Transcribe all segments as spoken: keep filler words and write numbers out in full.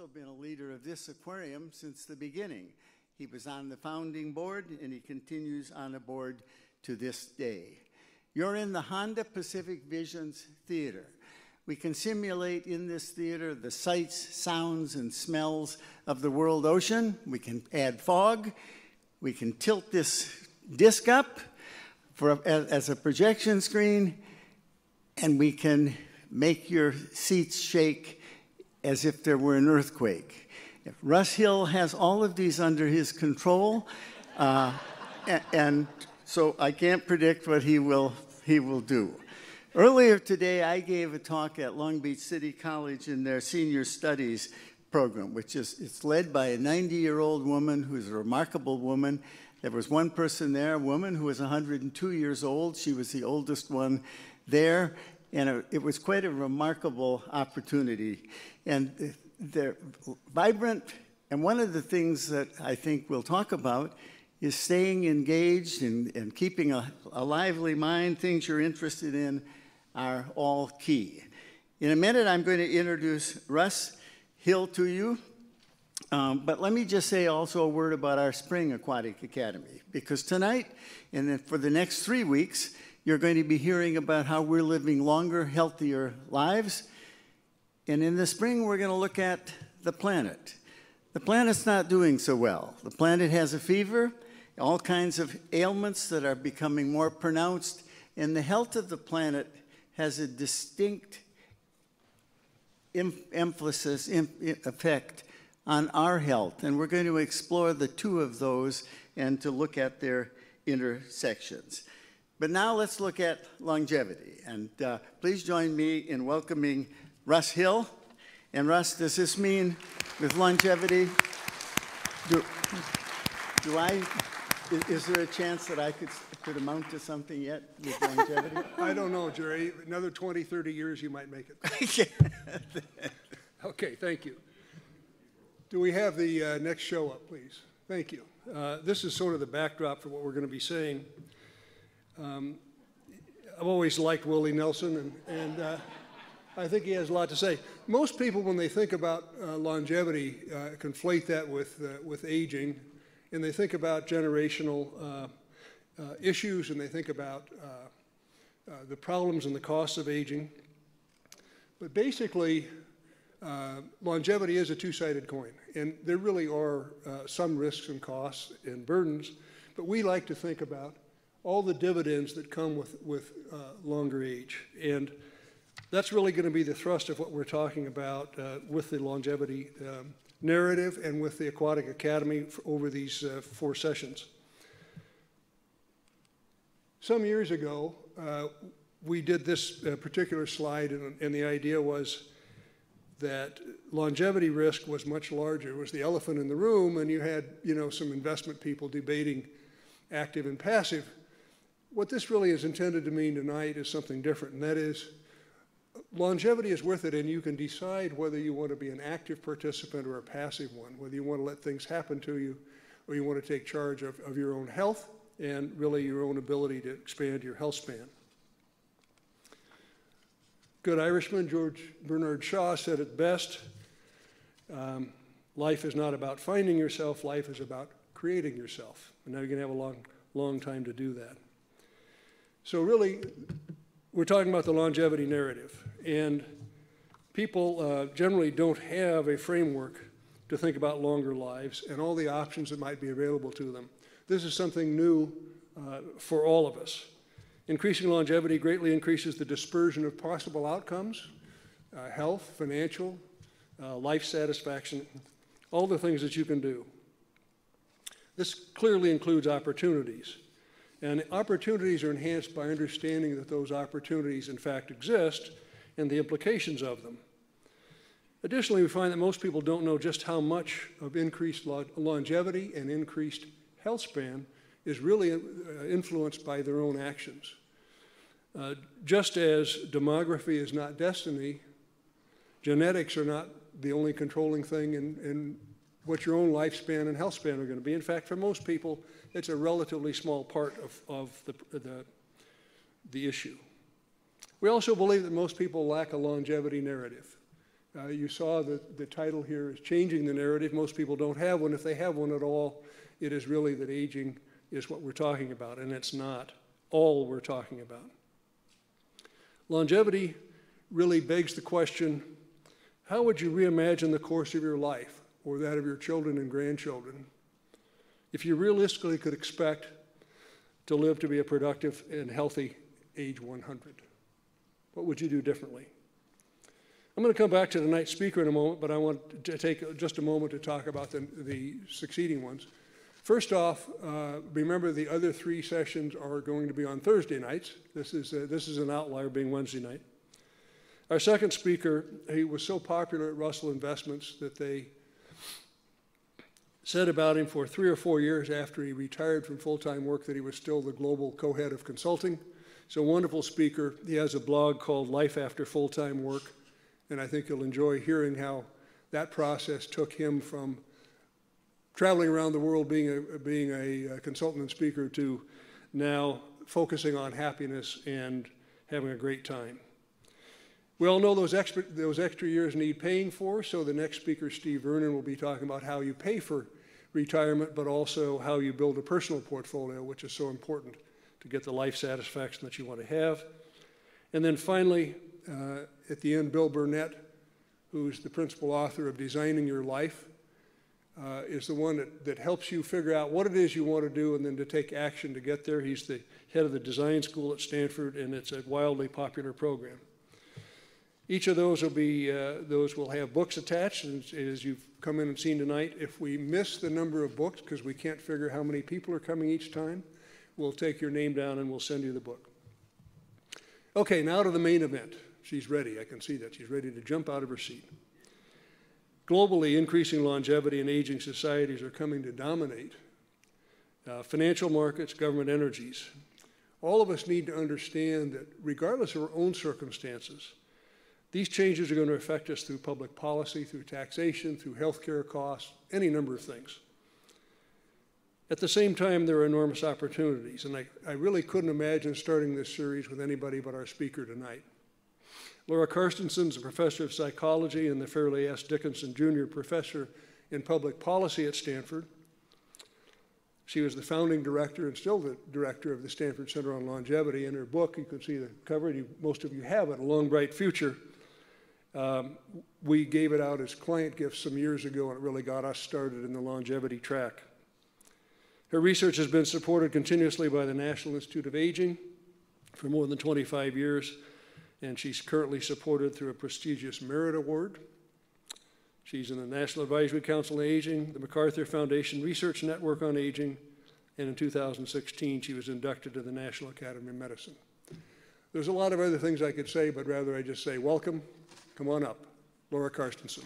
also been a leader of this aquarium since the beginning. He was on the founding board, and he continues on the board to this day. You're in the Honda Pacific Visions Theater. We can simulate in this theater the sights, sounds, and smells of the world ocean. We can add fog. We can tilt this disc up for a, as a projection screen, and we can make your seats shake as if there were an earthquake. If Russ Hill has all of these under his control, uh, and, and so I can't predict what he will, he will do. Earlier today, I gave a talk at Long Beach City College in their senior studies program, which is it's led by a ninety-year-old woman who's a remarkable woman. There was one person there, a woman who was one hundred two years old. She was the oldest one there, and it was quite a remarkable opportunity. And they're vibrant, and one of the things that I think we'll talk about is staying engaged and, and keeping a, a lively mind. Things you're interested in are all key. In a minute, I'm going to introduce Russ Hill to you, um, but let me just say also a word about our Spring Aquatic Academy, because tonight and then for the next three weeks, you're going to be hearing about how we're living longer, healthier lives. And in the spring, we're going to look at the planet. The planet's not doing so well. The planet has a fever, all kinds of ailments that are becoming more pronounced, and the health of the planet has a distinct em emphasis, em effect on our health. And we're going to explore the two of those and to look at their intersections. But now let's look at longevity. And uh, please join me in welcoming Russ Hill. And Russ, does this mean with longevity, do, do I, is, is there a chance that I could, could amount to something yet with longevity? I don't know, Jerry. Another twenty, thirty years, you might make it. Okay, thank you. Do we have the uh, next show up, please? Thank you. Uh, this is sort of the backdrop for what we're going to be saying. Um, I've always liked Willie Nelson, and, and uh, I think he has a lot to say. Most people, when they think about uh, longevity, uh, conflate that with, uh, with aging, and they think about generational uh, uh, issues, and they think about uh, uh, the problems and the costs of aging. But basically, uh, longevity is a two-sided coin, and there really are uh, some risks and costs and burdens, but we like to think about all the dividends that come with, with uh, longer age. And that's really going to be the thrust of what we're talking about uh, with the longevity um, narrative and with the Aquatic Academy over these uh, four sessions. Some years ago, uh, we did this uh, particular slide, and, and the idea was that longevity risk was much larger. It was the elephant in the room, and you had you know, some investment people debating active and passive. What this really is intended to mean tonight is something different, and that is longevity is worth it, and you can decide whether you want to be an active participant or a passive one, whether you want to let things happen to you or you want to take charge of, of your own health and really your own ability to expand your health span. Good Irishman George Bernard Shaw said it best, um, life is not about finding yourself, life is about creating yourself. And now you're going to have a long, long time to do that. So really, we're talking about the longevity narrative, and people uh, generally don't have a framework to think about longer lives and all the options that might be available to them. This is something new uh, for all of us. Increasing longevity greatly increases the dispersion of possible outcomes, uh, health, financial, uh, life satisfaction, all the things that you can do. This clearly includes opportunities. And opportunities are enhanced by understanding that those opportunities, in fact, exist and the implications of them. Additionally, we find that most people don't know just how much of increased longevity and increased health span is really influenced by their own actions. Uh, just as demography is not destiny, genetics are not the only controlling thing in, in what your own lifespan and health span are going to be. In fact, for most people, it's a relatively small part of, of the, the, the issue. We also believe that most people lack a longevity narrative. Uh, you saw that the title here is Changing the Narrative. Most people don't have one. If they have one at all, it is really that aging is what we're talking about, and it's not all we're talking about. Longevity really begs the question, how would you reimagine the course of your life or that of your children and grandchildren if you realistically could expect to live to be a productive and healthy age one hundred? What would you do differently? I'm going to come back to tonight's speaker in a moment, but I want to take just a moment to talk about the, the succeeding ones. First off, uh, remember the other three sessions are going to be on Thursday nights. This is, a, this is an outlier being Wednesday night. Our second speaker, he was so popular at Russell Investments that they said about him for three or four years after he retired from full-time work that he was still the global co-head of consulting. He's a wonderful speaker. He has a blog called Life After Full-Time Work, and I think you'll enjoy hearing how that process took him from traveling around the world being a, being a consultant and speaker to now focusing on happiness and having a great time. We all know those extra, those extra years need paying for, so the next speaker, Steve Vernon, will be talking about how you pay for retirement, but also how you build a personal portfolio, which is so important to get the life satisfaction that you want to have. And then finally, uh, at the end, Bill Burnett, who's the principal author of Designing Your Life, uh, is the one that, that helps you figure out what it is you want to do and then to take action to get there. He's the head of the design school at Stanford, and it's a wildly popular program. Each of those will be, uh, those will have books attached, as, as you've come in and seen tonight. If we miss the number of books, because we can't figure how many people are coming each time, we'll take your name down and we'll send you the book. Okay, now to the main event. She's ready, I can see that. She's ready to jump out of her seat. Globally, increasing longevity and aging societies are coming to dominate uh, financial markets, government energies. All of us need to understand that regardless of our own circumstances, these changes are going to affect us through public policy, through taxation, through healthcare costs, any number of things. At the same time, there are enormous opportunities, and I, I really couldn't imagine starting this series with anybody but our speaker tonight. Laura Carstensen is a professor of psychology and the Fairleigh S. Dickinson Junior professor in public policy at Stanford. She was the founding director and still the director of the Stanford Center on Longevity. In her book, you can see the cover, you, most of you have it, A Long Bright Future. Um, we gave it out as client gifts some years ago, and it really got us started in the longevity track. Her research has been supported continuously by the National Institute of Aging for more than twenty-five years, and she's currently supported through a prestigious merit award. She's in the National Advisory Council on Aging, the MacArthur Foundation Research Network on Aging, and in two thousand sixteen, she was inducted to the National Academy of Medicine. There's a lot of other things I could say, but rather I just say welcome. Come on up, Laura Carstensen.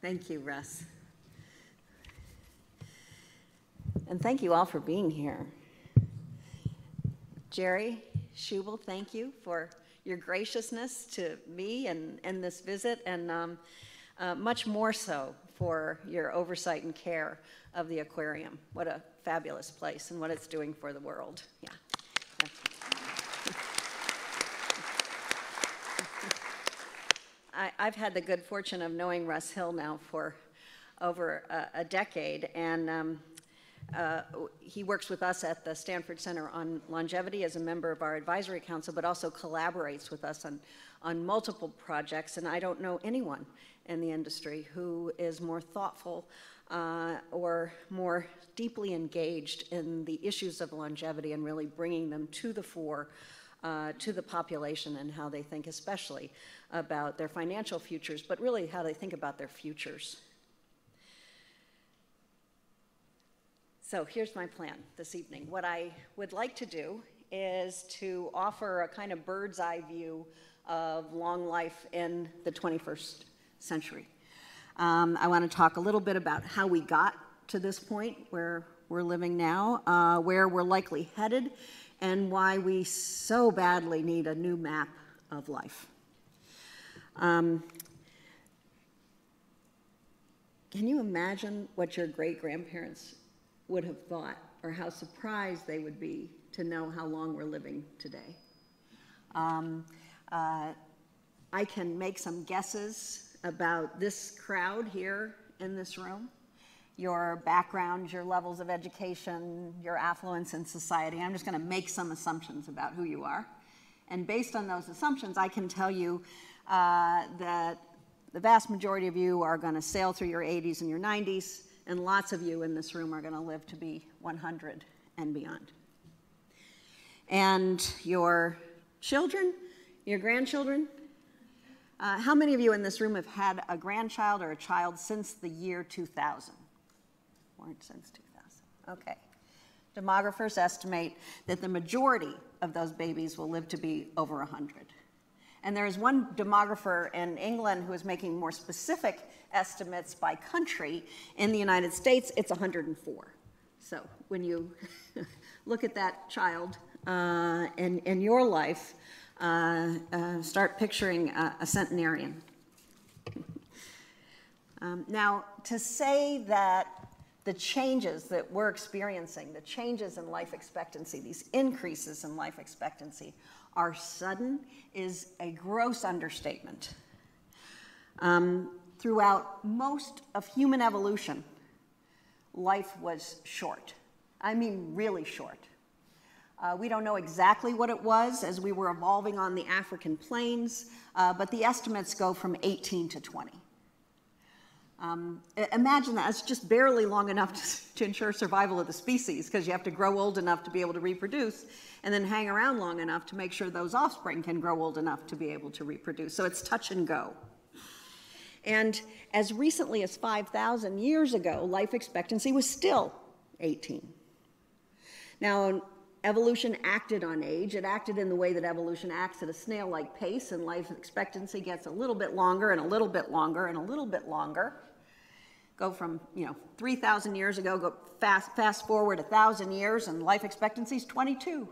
Thank you, Russ. And thank you all for being here. Jerry Schubel, thank you for your graciousness to me and, and this visit, and um, uh, much more so for your oversight and care of the aquarium. What a fabulous place and what it's doing for the world. Yeah. I, I've had the good fortune of knowing Russ Hill now for over a, a decade, and um, uh, he works with us at the Stanford Center on Longevity as a member of our advisory council, but also collaborates with us on, on multiple projects, and I don't know anyone in the industry who is more thoughtful uh, or more deeply engaged in the issues of longevity and really bringing them to the fore uh, to the population and how they think especially about their financial futures, but really how they think about their futures. So here's my plan this evening. What I would like to do is to offer a kind of bird's eye view of long life in the twenty-first century. Um, I want to talk a little bit about how we got to this point where we're living now, uh, where we're likely headed, and why we so badly need a new map of life. Um, Can you imagine what your great-grandparents would have thought, or how surprised they would be to know how long we're living today? Um, uh, I can make some guesses about this crowd here in this room, your background, your levels of education, your affluence in society. I'm just going to make some assumptions about who you are. And based on those assumptions, I can tell you uh, that the vast majority of you are going to sail through your eighties and your nineties, and lots of you in this room are going to live to be one hundred and beyond. And your children, your grandchildren, uh, how many of you in this room have had a grandchild or a child since the year two thousand? Weren't since two thousand. Okay. Demographers estimate that the majority of those babies will live to be over one hundred. And there is one demographer in England who is making more specific estimates by country. In the United States, it's one hundred and four. So when you look at that child uh, and, and your life, uh, uh, start picturing a, a centenarian. um, now, to say that the changes that we're experiencing, the changes in life expectancy, these increases in life expectancy, are sudden is a gross understatement. Um, throughout most of human evolution, life was short. I mean, really short. Uh, we don't know exactly what it was as we were evolving on the African plains, uh, but the estimates go from eighteen to twenty. Um, imagine that. It's just barely long enough to, to ensure survival of the species, because you have to grow old enough to be able to reproduce and then hang around long enough to make sure those offspring can grow old enough to be able to reproduce. So it's touch and go. And as recently as five thousand years ago, life expectancy was still eighteen. Now, evolution acted on age. It acted in the way that evolution acts at a snail-like pace, and life expectancy gets a little bit longer and a little bit longer and a little bit longer. Go from, you know, three thousand years ago, go fast, fast forward one thousand years, and life expectancy is twenty-two.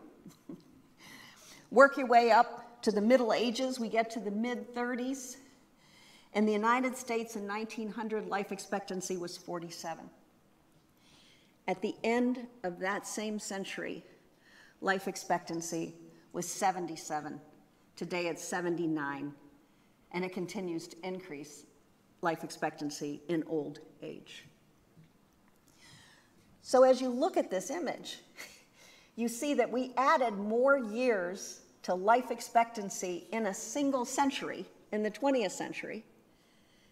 Work your way up to the Middle Ages. We get to the mid thirties. In the United States in nineteen hundred, life expectancy was forty-seven. At the end of that same century, life expectancy was seventy-seven. Today it's seventy-nine, and it continues to increase life expectancy in old age. So as you look at this image, you see that we added more years to life expectancy in a single century, in the twentieth century,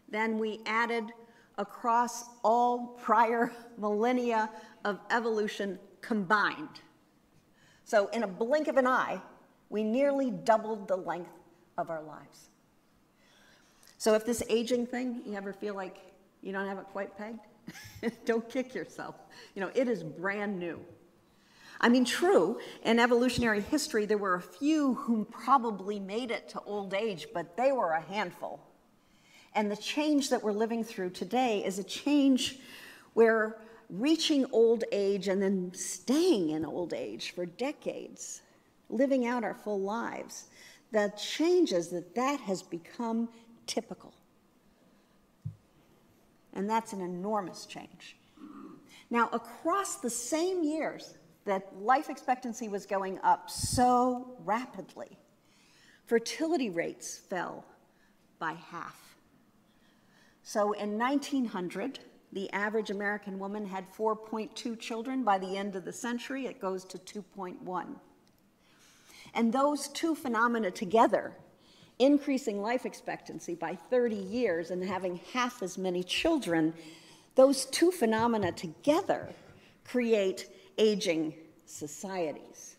than we added across all prior millennia of evolution combined. So in a blink of an eye, we nearly doubled the length of our lives. So if this aging thing, you ever feel like you don't have it quite pegged? Don't kick yourself. You know, it is brand new. I mean, true, in evolutionary history, there were a few who probably made it to old age, but they were a handful. And the change that we're living through today is a change where reaching old age and then staying in old age for decades, living out our full lives, the changes that that has become typical. And that's an enormous change. Now, across the same years that life expectancy was going up so rapidly, fertility rates fell by half. So in nineteen hundred, the average American woman had four point two children. By the end of the century, it goes to two point one. And those two phenomena together, increasing life expectancy by thirty years and having half as many children, those two phenomena together create aging societies.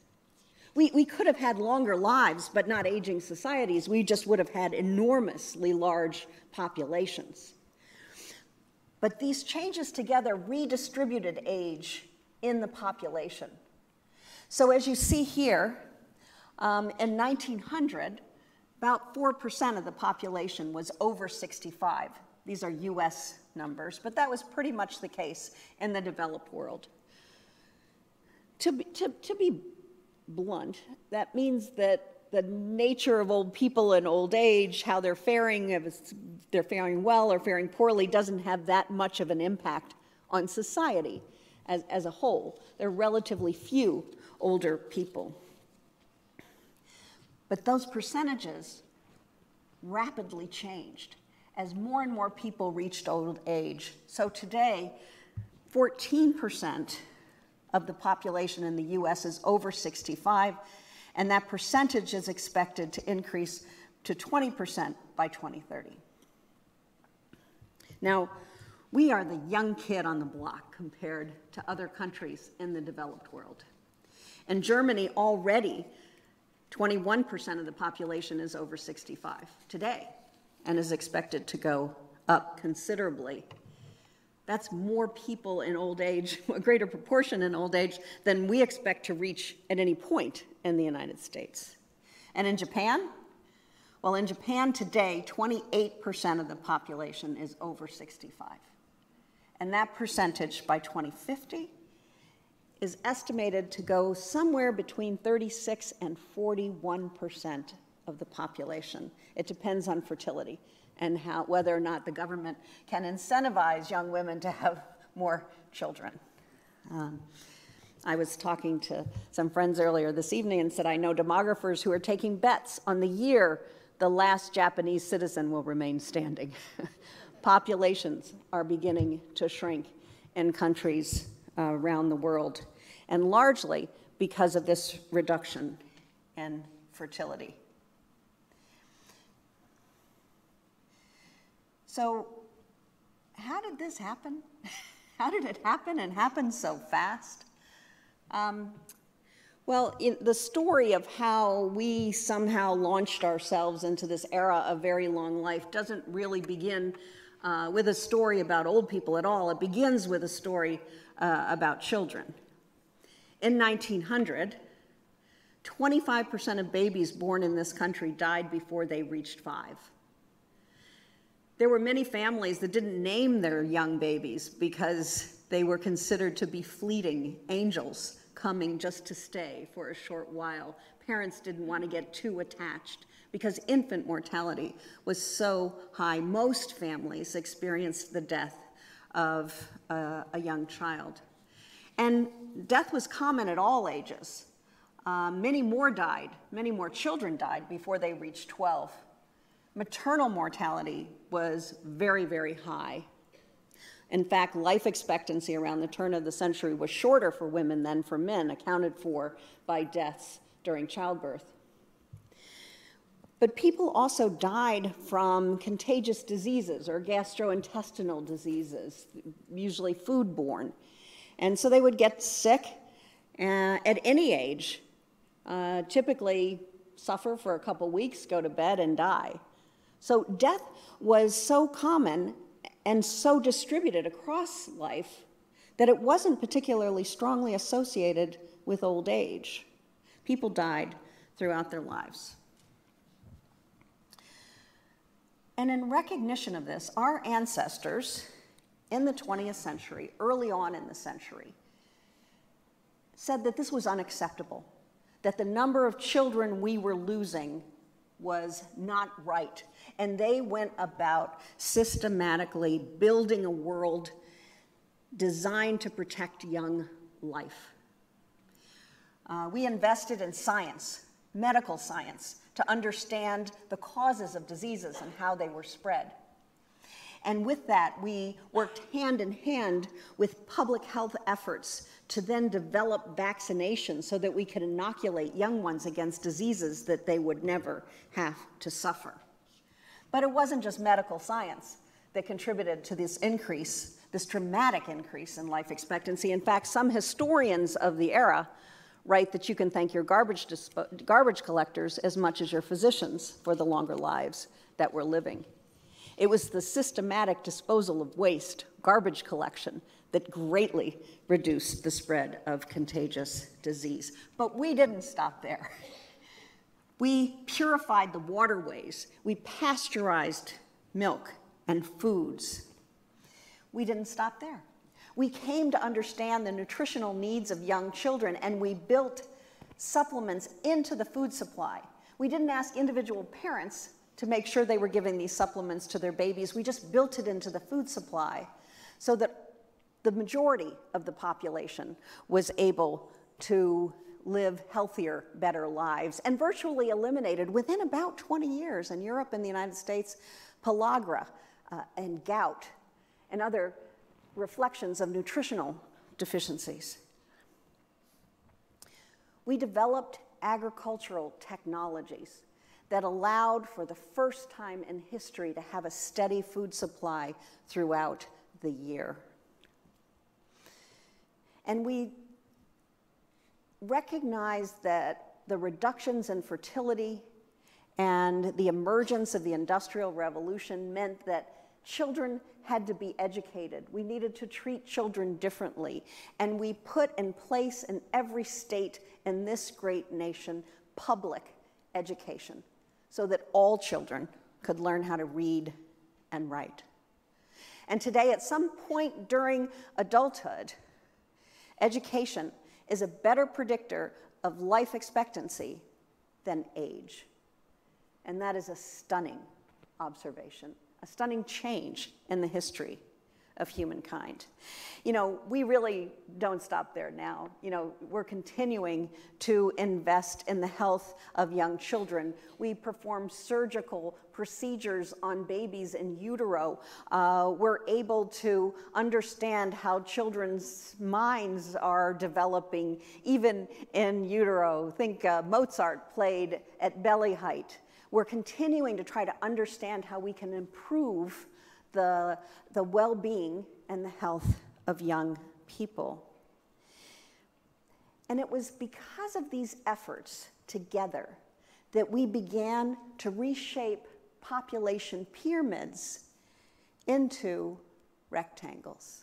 We, we could have had longer lives, but not aging societies. We just would have had enormously large populations. But these changes together redistributed age in the population. So as you see here, um, in nineteen hundred, about four percent of the population was over sixty-five. These are U S numbers, but that was pretty much the case in the developed world. To be, to, to be blunt, that means that the nature of old people in old age, how they're faring, if it's, they're faring well or faring poorly, doesn't have that much of an impact on society as, as a whole. There are relatively few older people. But those percentages rapidly changed as more and more people reached old age. So today, fourteen percent of the population in the U S is over sixty-five, and that percentage is expected to increase to twenty percent by twenty thirty. Now, we are the young kid on the block compared to other countries in the developed world. In Germany, already twenty-one percent of the population is over sixty-five today and is expected to go up considerably. That's more people in old age, a greater proportion in old age than we expect to reach at any point in the United States. And in Japan? Well, in Japan today, twenty-eight percent of the population is over sixty-five. And that percentage by twenty fifty is estimated to go somewhere between thirty-six and forty-one percent of the population. It depends on fertility and how, whether or not the government can incentivize young women to have more children. Um, I was talking to some friends earlier this evening and said I know demographers who are taking bets on the year the last Japanese citizen will remain standing. Populations are beginning to shrink in countries uh, around the world, and largely because of this reduction in fertility. So how did this happen? How did it happen and happen so fast? Um, well, in the story of how we somehow launched ourselves into this era of very long life doesn't really begin uh, with a story about old people at all. It begins with a story uh, about children. In nineteen hundred, twenty-five percent of babies born in this country died before they reached five. There were many families that didn't name their young babies because they were considered to be fleeting angels coming just to stay for a short while. Parents didn't want to get too attached because infant mortality was so high. Most families experienced the death of uh, a young child. And death was common at all ages. Uh, many more died, many more children died before they reached twelve. Maternal mortality was very, very high. In fact, life expectancy around the turn of the century was shorter for women than for men, accounted for by deaths during childbirth. But people also died from contagious diseases or gastrointestinal diseases, usually foodborne. And so they would get sick uh, at any age, uh, typically suffer for a couple weeks, go to bed, and die. So death was so common and so distributed across life that it wasn't particularly strongly associated with old age. People died throughout their lives. And in recognition of this, our ancestors in the twentieth century, early on in the century, said that this was unacceptable, that the number of children we were losing was not right. And they went about systematically building a world designed to protect young life. Uh, we invested in science, medical science, to understand the causes of diseases and how they were spread. And with that, we worked hand in hand with public health efforts to then develop vaccinations so that we could inoculate young ones against diseases that they would never have to suffer. But it wasn't just medical science that contributed to this increase, this dramatic increase in life expectancy. In fact, some historians of the era write that you can thank your garbage, garbage collectors as much as your physicians for the longer lives that we're living. It was the systematic disposal of waste, garbage collection, that greatly reduced the spread of contagious disease. But we didn't stop there. We purified the waterways. We pasteurized milk and foods. We didn't stop there. We came to understand the nutritional needs of young children, and we built supplements into the food supply. We didn't ask individual parents to make sure they were giving these supplements to their babies. We just built it into the food supply so that the majority of the population was able to live healthier, better lives, and virtually eliminated within about twenty years in Europe and the United States, pellagra uh, and gout and other reflections of nutritional deficiencies. We developed agricultural technologies that allowed for the first time in history to have a steady food supply throughout the year. And we recognized that the reductions in fertility and the emergence of the Industrial Revolution meant that children had to be educated. We needed to treat children differently. And we put in place in every state in this great nation public education so that all children could learn how to read and write. And today, at some point during adulthood, education is a better predictor of life expectancy than age. And that is a stunning observation, a stunning change in the history of humankind. You know, we really don't stop there now. You know, we're continuing to invest in the health of young children. We perform surgical procedures on babies in utero. Uh, we're able to understand how children's minds are developing, even in utero. Think uh, Mozart played at belly height. We're continuing to try to understand how we can improve the, the well-being and the health of young people. And it was because of these efforts together that we began to reshape population pyramids into rectangles.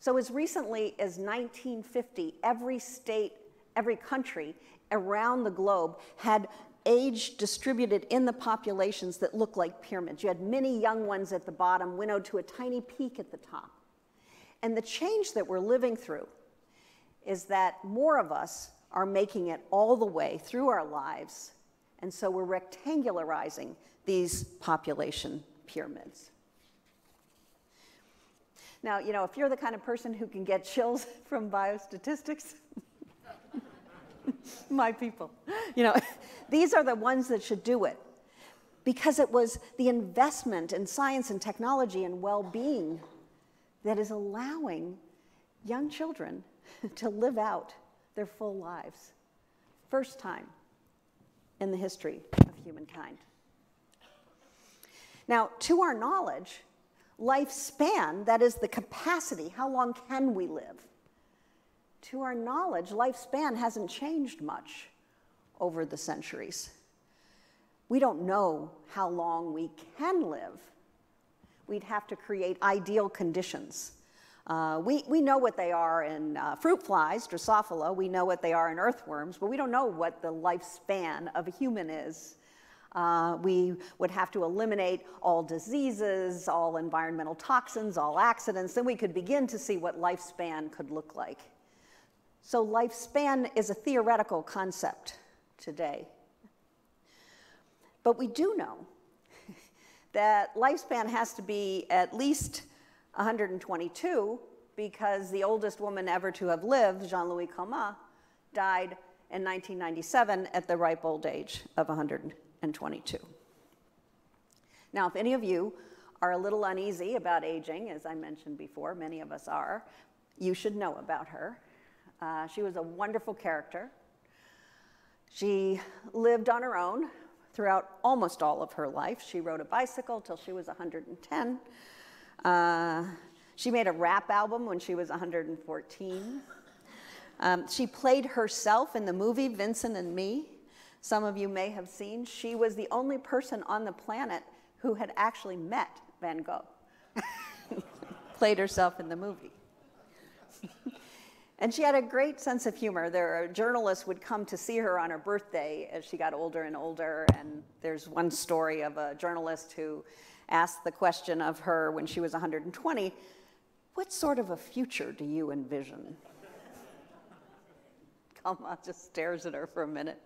So as recently as nineteen fifty, every state, every country around the globe had age distributed in the populations that looked like pyramids. You had many young ones at the bottom winnowed to a tiny peak at the top. And the change that we're living through is that more of us are making it all the way through our lives, and so we're rectangularizing these population pyramids. Now, you know, if you're the kind of person who can get chills from biostatistics, my people, you know, these are the ones that should do it, because it was the investment in science and technology and well-being that is allowing young children to live out their full lives. First time in the history of humankind. Now, to our knowledge, lifespan, that is the capacity, how long can we live? To our knowledge, lifespan hasn't changed much over the centuries. We don't know how long we can live. We'd have to create ideal conditions. Uh, we, we know what they are in uh, fruit flies, Drosophila. We know what they are in earthworms, but we don't know what the lifespan of a human is. Uh, we would have to eliminate all diseases, all environmental toxins, all accidents. Then we could begin to see what lifespan could look like. So lifespan is a theoretical concept today. But we do know that lifespan has to be at least one hundred twenty-two, because the oldest woman ever to have lived, Jeanne Louise Calment, died in nineteen ninety-seven at the ripe old age of one hundred twenty-two. Now, if any of you are a little uneasy about aging, as I mentioned before, many of us are, you should know about her. Uh, she was a wonderful character. She lived on her own throughout almost all of her life. She rode a bicycle till she was one hundred ten. Uh, she made a rap album when she was one hundred fourteen. Um, she played herself in the movie Vincent and Me. Some of you may have seen. She was the only person on the planet who had actually met Van Gogh. Played herself in the movie. And she had a great sense of humor. There, journalists would come to see her on her birthday as she got older and older. And there's one story of a journalist who asked the question of her when she was one hundred twenty, "What sort of a future do you envision?" Calma just stares at her for a minute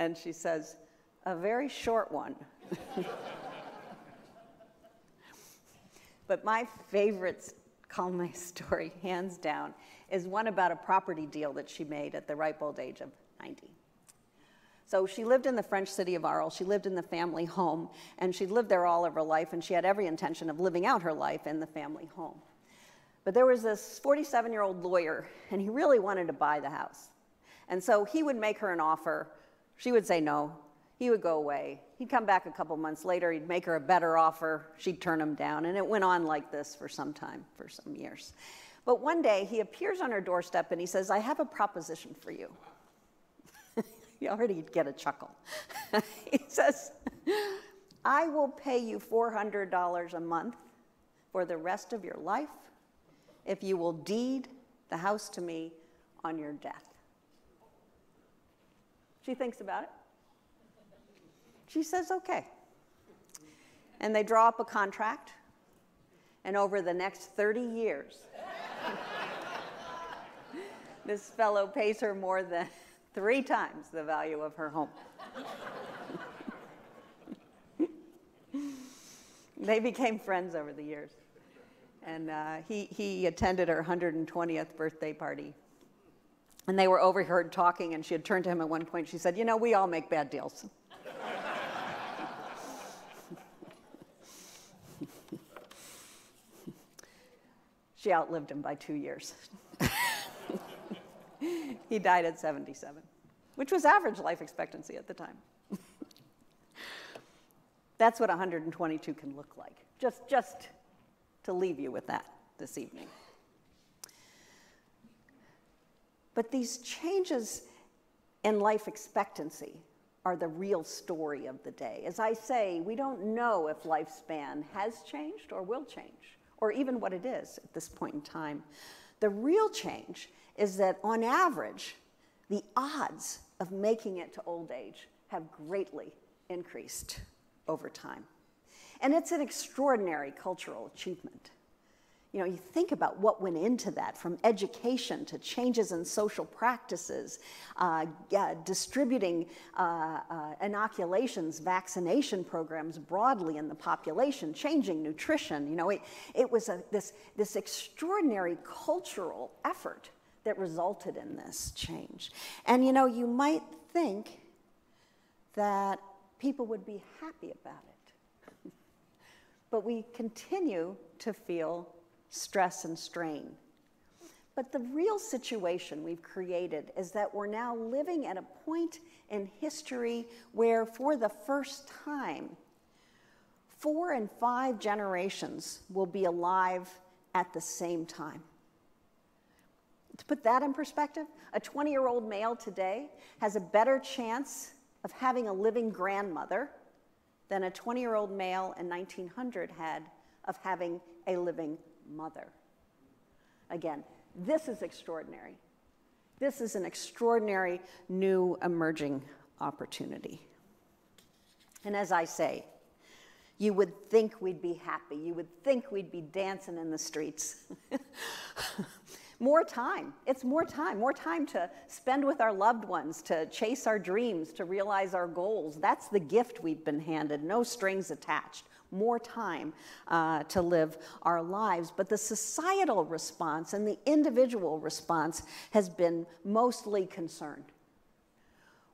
And she says, a very short one. But my favorite Calment story, hands down, is one about a property deal that she made at the ripe old age of ninety. So she lived in the French city of Arles. She lived in the family home, and she lived there all of her life, and she had every intention of living out her life in the family home. But there was this forty-seven-year-old lawyer, and he really wanted to buy the house. And so he would make her an offer. She would say no. He would go away. He'd come back a couple months later. He'd make her a better offer. She'd turn him down. And it went on like this for some time, for some years. But one day, he appears on her doorstep, and he says, I have a proposition for you. You already get a chuckle. He says, I will pay you four hundred dollars a month for the rest of your life if you will deed the house to me on your death. She thinks about it. She says, okay. And they draw up a contract, and over the next thirty years, this fellow pays her more than three times the value of her home. They became friends over the years. And uh, he, he attended her one hundred twentieth birthday party. And they were overheard talking, and she had turned to him at one point. She said, you know, we all make bad deals. She outlived him by two years. He died at seventy-seven, which was average life expectancy at the time. That's what one hundred twenty-two can look like, just, just to leave you with that this evening. But these changes in life expectancy are the real story of the day. As I say, we don't know if lifespan has changed or will change, or even what it is at this point in time. The real change is that, on average, the odds of making it to old age have greatly increased over time. And it's an extraordinary cultural achievement. You know, you think about what went into that, from education to changes in social practices, uh, yeah, distributing uh, uh, inoculations, vaccination programs broadly in the population, changing nutrition. You know, it, it was a, this, this extraordinary cultural effort that resulted in this change. And, you know, you might think that people would be happy about it. But we continue to feel stress and strain. But the real situation we've created is that we're now living at a point in history where, for the first time, four and five generations will be alive at the same time. To put that in perspective, a twenty-year-old male today has a better chance of having a living grandmother than a twenty-year-old male in nineteen hundred had of having a living mother. Again, this is extraordinary. This is an extraordinary new emerging opportunity. And as I say, you would think we'd be happy. You would think we'd be dancing in the streets. More time. It's more time. More time to spend with our loved ones, to chase our dreams, to realize our goals. That's the gift we've been handed. No strings attached. More time uh, to live our lives. But the societal response and the individual response has been mostly concerned.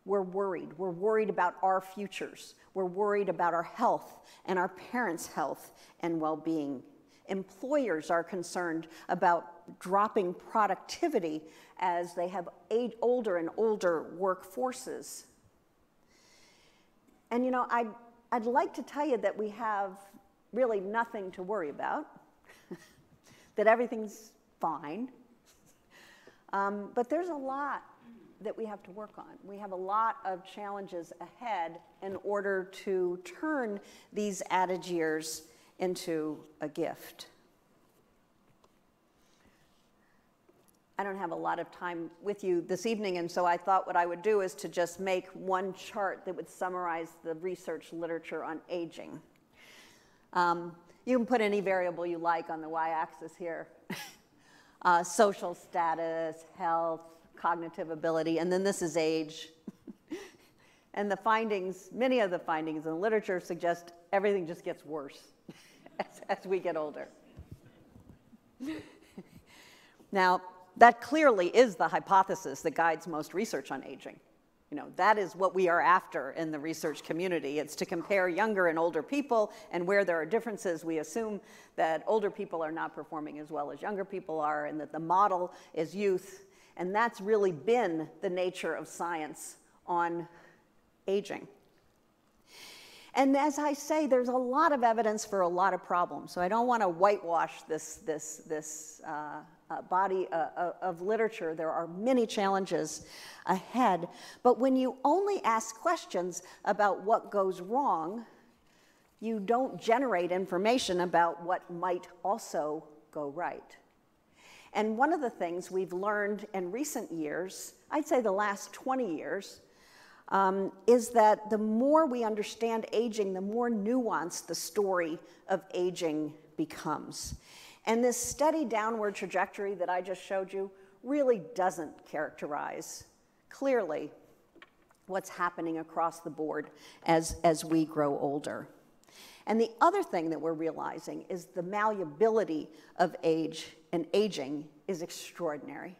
We're worried. We're worried about our futures. We're worried about our health and our parents' health and well-being. Employers are concerned about dropping productivity as they have older and older workforces. And, you know, I I'd like to tell you that we have really nothing to worry about, that everything's fine. Um, but there's a lot that we have to work on. We have a lot of challenges ahead in order to turn these adage years into a gift. I don't have a lot of time with you this evening, and so I thought what I would do is to just make one chart that would summarize the research literature on aging. Um, you can put any variable you like on the y-axis here. uh, social status, health, cognitive ability, and then this is age. And the findings, many of the findings in the literature suggest everything just gets worse as, as we get older. Now, that clearly is the hypothesis that guides most research on aging. You know, that is what we are after in the research community. It's to compare younger and older people, and where there are differences, we assume that older people are not performing as well as younger people are, and that the model is youth. And that's really been the nature of science on aging. And as I say, there's a lot of evidence for a lot of problems, so I don't want to whitewash this, this, this uh, Uh, body uh, of literature. There are many challenges ahead, but when you only ask questions about what goes wrong, you don't generate information about what might also go right. And one of the things we've learned in recent years, I'd say the last twenty years, um, is that the more we understand aging, the more nuanced the story of aging becomes. And this steady downward trajectory that I just showed you really doesn't characterize clearly what's happening across the board as, as we grow older. And the other thing that we're realizing is the malleability of age and aging is extraordinary.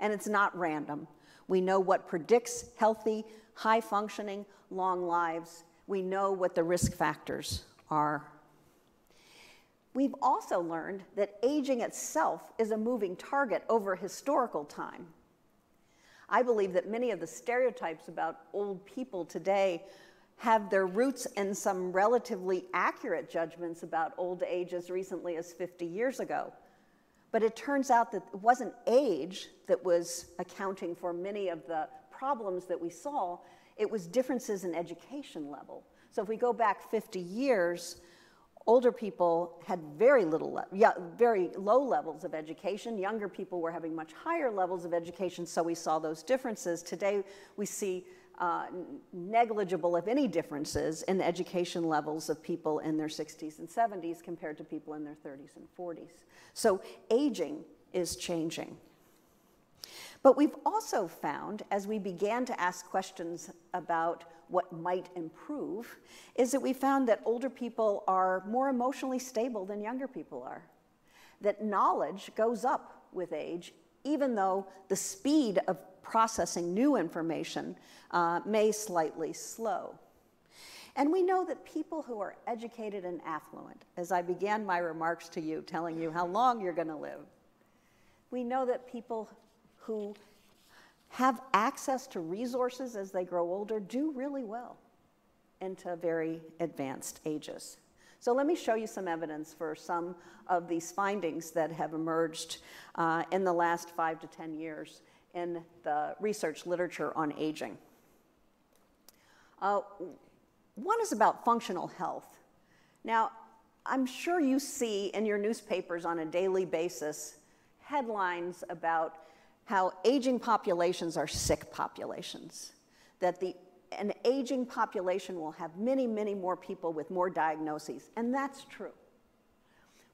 And it's not random. We know what predicts healthy, high-functioning, long lives. We know what the risk factors are. We've also learned that aging itself is a moving target over historical time. I believe that many of the stereotypes about old people today have their roots in some relatively accurate judgments about old age as recently as fifty years ago. But it turns out that it wasn't age that was accounting for many of the problems that we saw, it was differences in education level. So if we go back fifty years, older people had very little, yeah, very low levels of education. Younger people were having much higher levels of education, so we saw those differences. Today, we see uh, negligible, if any, differences in education levels of people in their sixties and seventies compared to people in their thirties and forties. So aging is changing. But we've also found, as we began to ask questions about what might improve, is that we found that older people are more emotionally stable than younger people are, that knowledge goes up with age, even though the speed of processing new information uh, may slightly slow. And we know that people who are educated and affluent, as I began my remarks to you, telling you how long you're going to live, we know that people who have access to resources as they grow older do really well into very advanced ages. So let me show you some evidence for some of these findings that have emerged uh, in the last five to ten years in the research literature on aging. Uh, one is about functional health. Now, I'm sure you see in your newspapers on a daily basis headlines about how aging populations are sick populations, that the, an aging population will have many, many more people with more diagnoses, and that's true.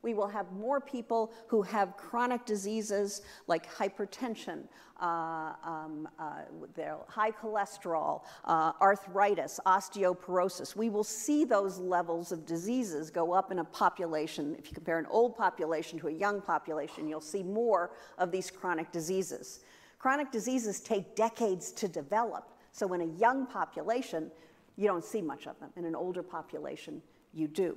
We will have more people who have chronic diseases like hypertension, uh, um, uh, their high cholesterol, uh, arthritis, osteoporosis. We will see those levels of diseases go up in a population. If you compare an old population to a young population, you'll see more of these chronic diseases. Chronic diseases take decades to develop. So in a young population, you don't see much of them. In an older population, you do.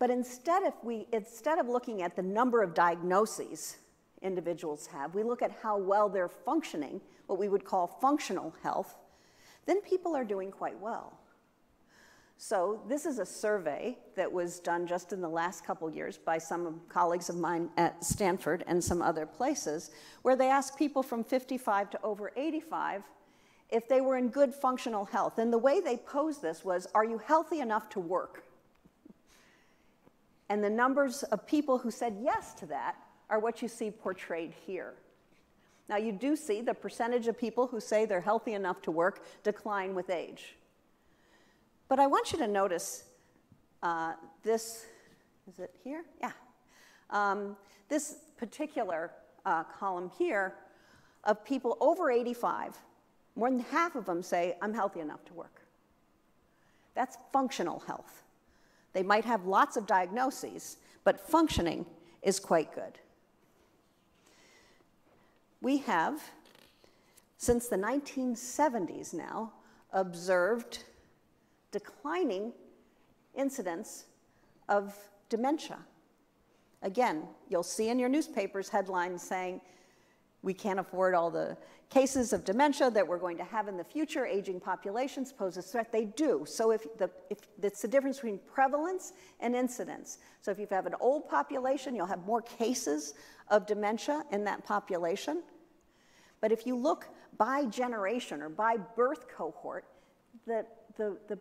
But instead of, we, instead of looking at the number of diagnoses individuals have, we look at how well they're functioning, what we would call functional health, then people are doing quite well. So this is a survey that was done just in the last couple years by some colleagues of mine at Stanford and some other places, where they asked people from fifty-five to over eighty-five if they were in good functional health. And the way they posed this was, are you healthy enough to work? And the numbers of people who said yes to that are what you see portrayed here. Now, you do see the percentage of people who say they're healthy enough to work decline with age. But I want you to notice uh, this, is it here? Yeah. Um, this particular uh, column here of people over eighty-five more than half of them say, I'm healthy enough to work. That's functional health. They might have lots of diagnoses, but functioning is quite good. We have, since the nineteen seventies now, observed declining incidence of dementia. Again, you'll see in your newspapers headlines saying, we can't afford all the cases of dementia that we're going to have in the future. Aging populations pose a threat. They do. So if the, if it's the difference between prevalence and incidence. So if you have an old population, you'll have more cases of dementia in that population. But if you look by generation or by birth cohort, the, the, the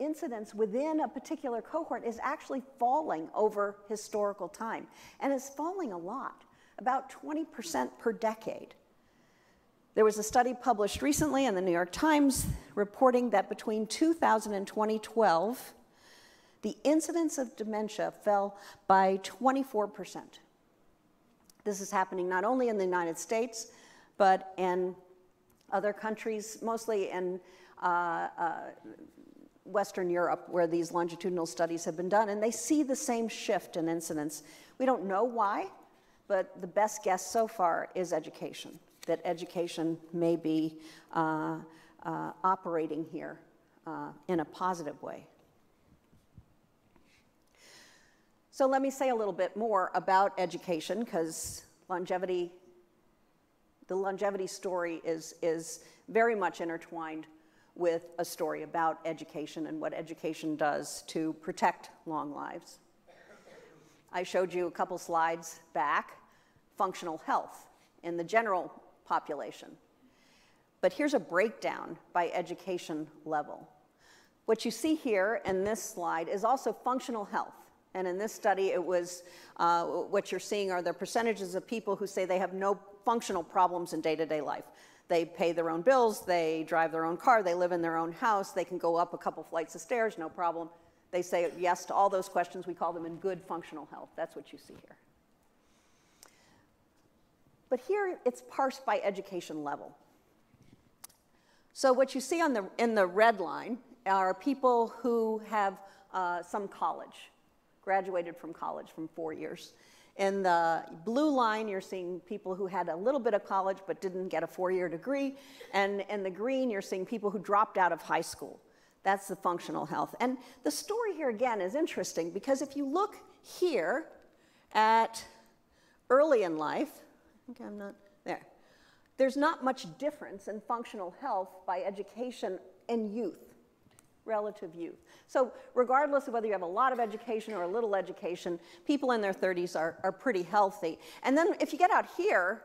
incidence within a particular cohort is actually falling over historical time. And it's falling a lot, about twenty percent per decade. There was a study published recently in the New York Times reporting that between two thousand and twenty twelve, the incidence of dementia fell by twenty-four percent. This is happening not only in the United States, but in other countries, mostly in uh, uh, Western Europe, where these longitudinal studies have been done, and they see the same shift in incidence. We don't know why, but the best guess so far is education, that education may be uh, uh, operating here uh, in a positive way. So let me say a little bit more about education, because longevity, the longevity story is, is very much intertwined with a story about education and what education does to protect long lives. I showed you a couple slides back, functional health in the general population. But here's a breakdown by education level. What you see here in this slide is also functional health. And in this study, it was uh, what you're seeing are the percentages of people who say they have no functional problems in day-to-day life. They pay their own bills, they drive their own car, they live in their own house, they can go up a couple flights of stairs, no problem. They say yes to all those questions. We call them in good functional health. That's what you see here. But here it's parsed by education level. So what you see on the, in the red line are people who have uh, some college, graduated from college from four years. In the blue line, you're seeing people who had a little bit of college but didn't get a four-year degree. And in the green, you're seeing people who dropped out of high school. That's the functional health. And the story here, again, is interesting, because if you look here at early in life, I think I'm not there, there's not much difference in functional health by education and youth, relative youth. So regardless of whether you have a lot of education or a little education, people in their thirties are, are pretty healthy. And then if you get out here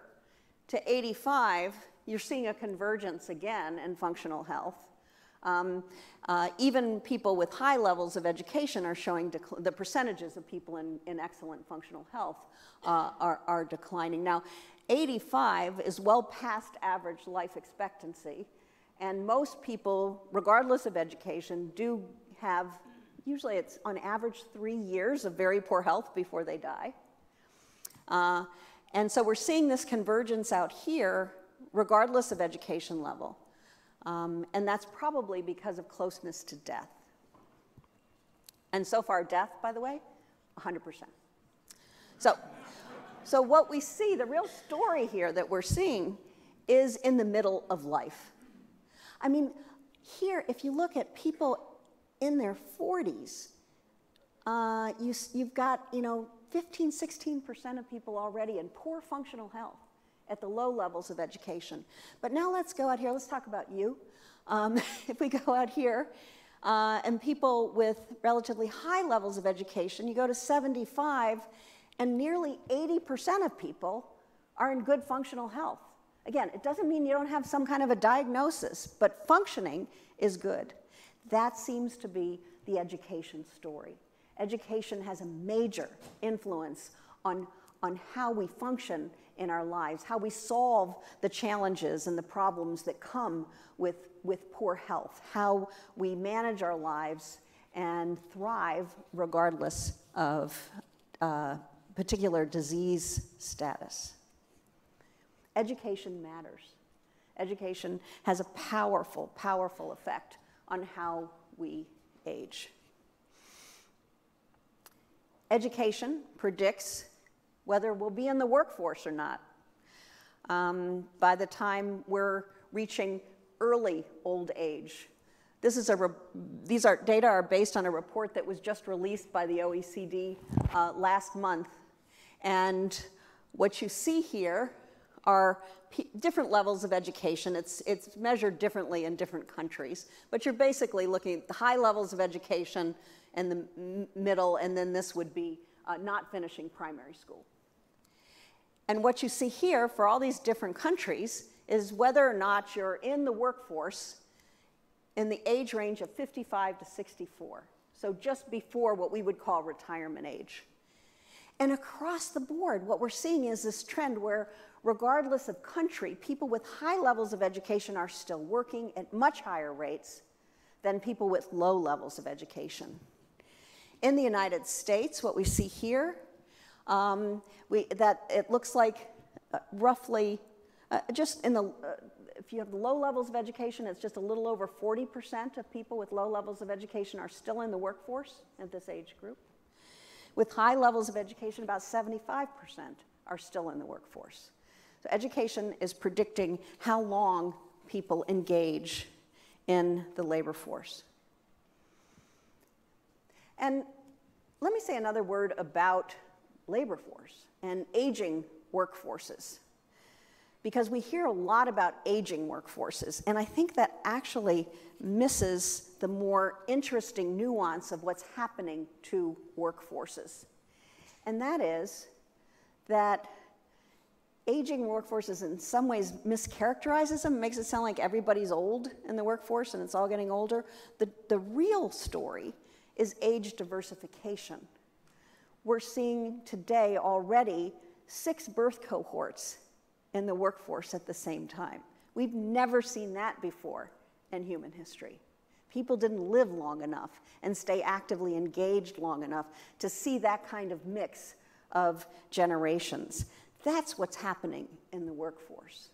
to eighty-five, you're seeing a convergence again in functional health. Um, uh, even people with high levels of education are showing the percentages of people in, in excellent functional health uh, are, are declining. Now, eighty-five is well past average life expectancy, and most people, regardless of education, do have, usually it's on average three years of very poor health before they die. Uh, and so we're seeing this convergence out here, regardless of education level. Um, and that's probably because of closeness to death. And so far, death, by the way, one hundred percent. So, so what we see, the real story here that we're seeing is in the middle of life. I mean, here, if you look at people in their forties, uh, you, you've got, you know, fifteen, sixteen percent of people already in poor functional health at the low levels of education. But now let's go out here. Let's talk about you. Um, if we go out here uh, and people with relatively high levels of education, you go to seventy-five, and nearly eighty percent of people are in good functional health. Again, it doesn't mean you don't have some kind of a diagnosis, but functioning is good. That seems to be the education story. Education has a major influence on, on how we function in our lives, how we solve the challenges and the problems that come with, with poor health, how we manage our lives and thrive regardless of uh, particular disease status. Education matters. Education has a powerful, powerful effect on how we age. Education predicts whether we'll be in the workforce or not. Um, by the time we're reaching early old age, this is a these are data are based on a report that was just released by the O E C D uh, last month, and what you see here are p different levels of education. It's it's measured differently in different countries, but you're basically looking at the high levels of education and the m middle, and then this would be uh, not finishing primary school. And what you see here for all these different countries is whether or not you're in the workforce in the age range of fifty-five to sixty-four, so just before what we would call retirement age. And across the board, what we're seeing is this trend where, regardless of country, people with high levels of education are still working at much higher rates than people with low levels of education. In the United States, what we see here, um, we, that it looks like uh, roughly Uh, just in the, uh, if you have low levels of education, it's just a little over forty percent of people with low levels of education are still in the workforce at this age group. With high levels of education, about seventy-five percent are still in the workforce. So education is predicting how long people engage in the labor force. And let me say another word about labor force and aging workforces, because we hear a lot about aging workforces, and I think that actually misses the more interesting nuance of what's happening to workforces. And that is that aging workforces in some ways mischaracterizes them, makes it sound like everybody's old in the workforce and it's all getting older. The, the real story is age diversification. We're seeing today already six birth cohorts in the workforce at the same time. We've never seen that before in human history. People didn't live long enough and stay actively engaged long enough to see that kind of mix of generations. That's what's happening in the workforce.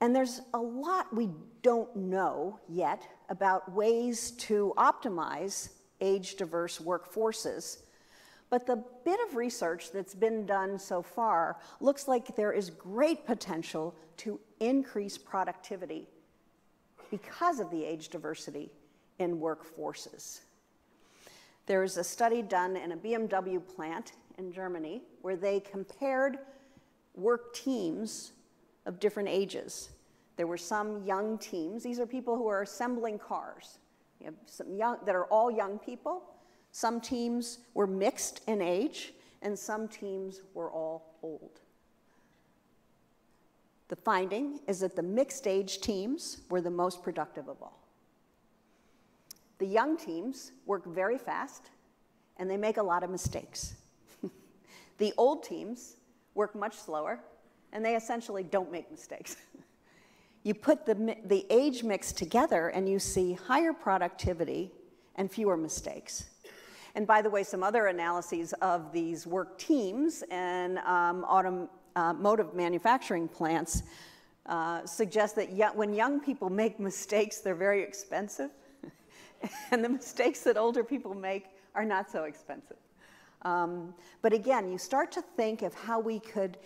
And there's a lot we don't know yet about ways to optimize age-diverse workforces, but the bit of research that's been done so far looks like there is great potential to increase productivity because of the age diversity in workforces. There is a study done in a B M W plant in Germany where they compared work teams of different ages. There were some young teams. These are people who are assembling cars. You have some young, that are all young people. Some teams were mixed in age, and some teams were all old. The finding is that the mixed age teams were the most productive of all. The young teams work very fast, and they make a lot of mistakes. The old teams work much slower, and they essentially don't make mistakes. You put the, the age mix together, and you see higher productivity and fewer mistakes. And by the way, some other analyses of these work teams and um, automotive manufacturing plants uh, suggest that young, when young people make mistakes, they're very expensive. And the mistakes that older people make are not so expensive. Um, but again, you start to think of how we could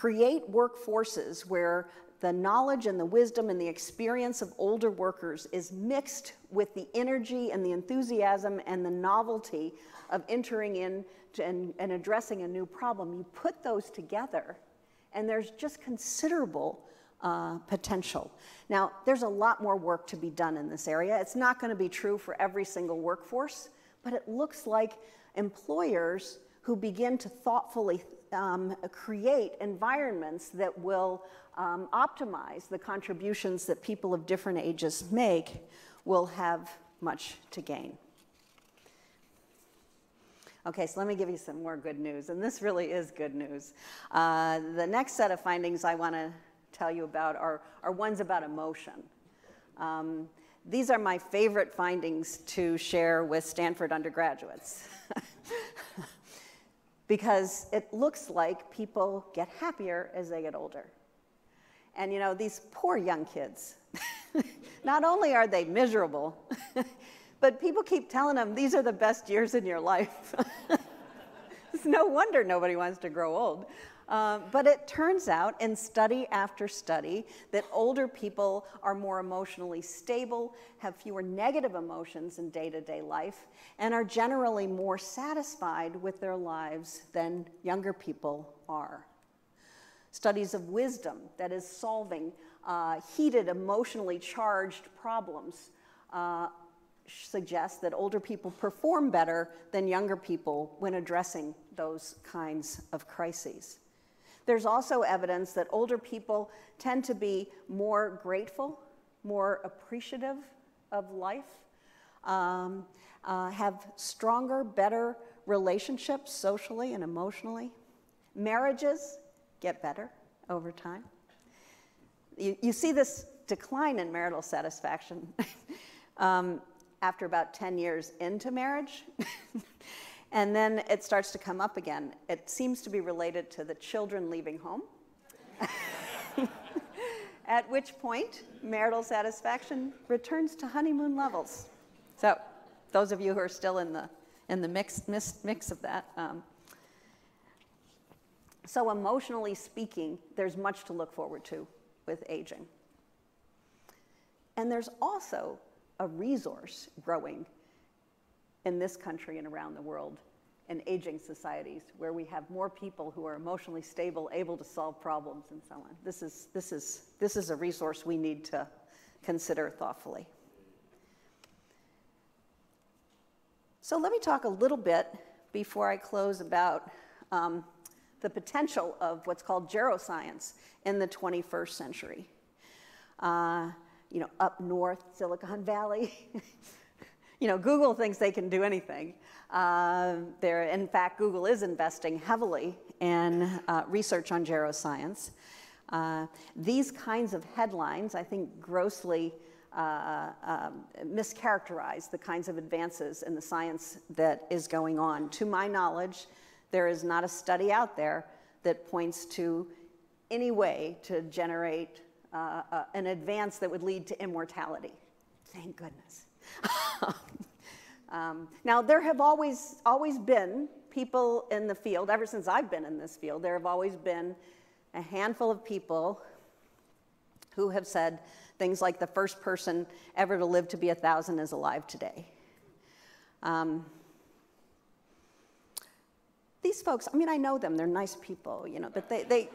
create workforces where the knowledge and the wisdom and the experience of older workers is mixed with the energy and the enthusiasm and the novelty of entering in to, and, and addressing a new problem. You put those together, and there's just considerable uh, potential. Now, there's a lot more work to be done in this area. It's not going to be true for every single workforce, but it looks like employers who begin to thoughtfully Um, create environments that will um, optimize the contributions that people of different ages make will have much to gain. Okay, so let me give you some more good news, and this really is good news. Uh, the next set of findings I want to tell you about are, are ones about emotion. Um, these are my favorite findings to share with Stanford undergraduates. Because it looks like people get happier as they get older. And you know, these poor young kids, not only are they miserable, but people keep telling them these are the best years in your life. It's no wonder nobody wants to grow old. Um, but it turns out in study after study that older people are more emotionally stable, have fewer negative emotions in day-to-day life, and are generally more satisfied with their lives than younger people are. Studies of wisdom, that is solving uh, heated, emotionally charged problems, uh, suggest that older people perform better than younger people when addressing those kinds of crises. There's also evidence that older people tend to be more grateful, more appreciative of life, um, uh, have stronger, better relationships socially and emotionally. Marriages get better over time. You, you see this decline in marital satisfaction um, after about ten years into marriage. And then it starts to come up again. It seems to be related to the children leaving home, at which point marital satisfaction returns to honeymoon levels. So those of you who are still in the, in the mix, mix, mix of that. Um, so emotionally speaking, there's much to look forward to with aging. And there's also a resource growing in this country and around the world, in aging societies, where we have more people who are emotionally stable, able to solve problems, and so on. This is, this is, this is a resource we need to consider thoughtfully. So let me talk a little bit before I close about um, the potential of what's called geroscience in the twenty-first century. Uh, you know, up north, Silicon Valley. You know, Google thinks they can do anything. Uh, there, in fact, Google is investing heavily in uh, research on geroscience. Uh, these kinds of headlines, I think, grossly uh, um, mischaracterize the kinds of advances in the science that is going on. To my knowledge, there is not a study out there that points to any way to generate uh, uh, an advance that would lead to immortality. Thank goodness. um, now, there have always, always been people in the field, ever since I've been in this field, there have always been a handful of people who have said things like the first person ever to live to be a thousand is alive today. Um, these folks, I mean, I know them, they're nice people, you know, but they, they,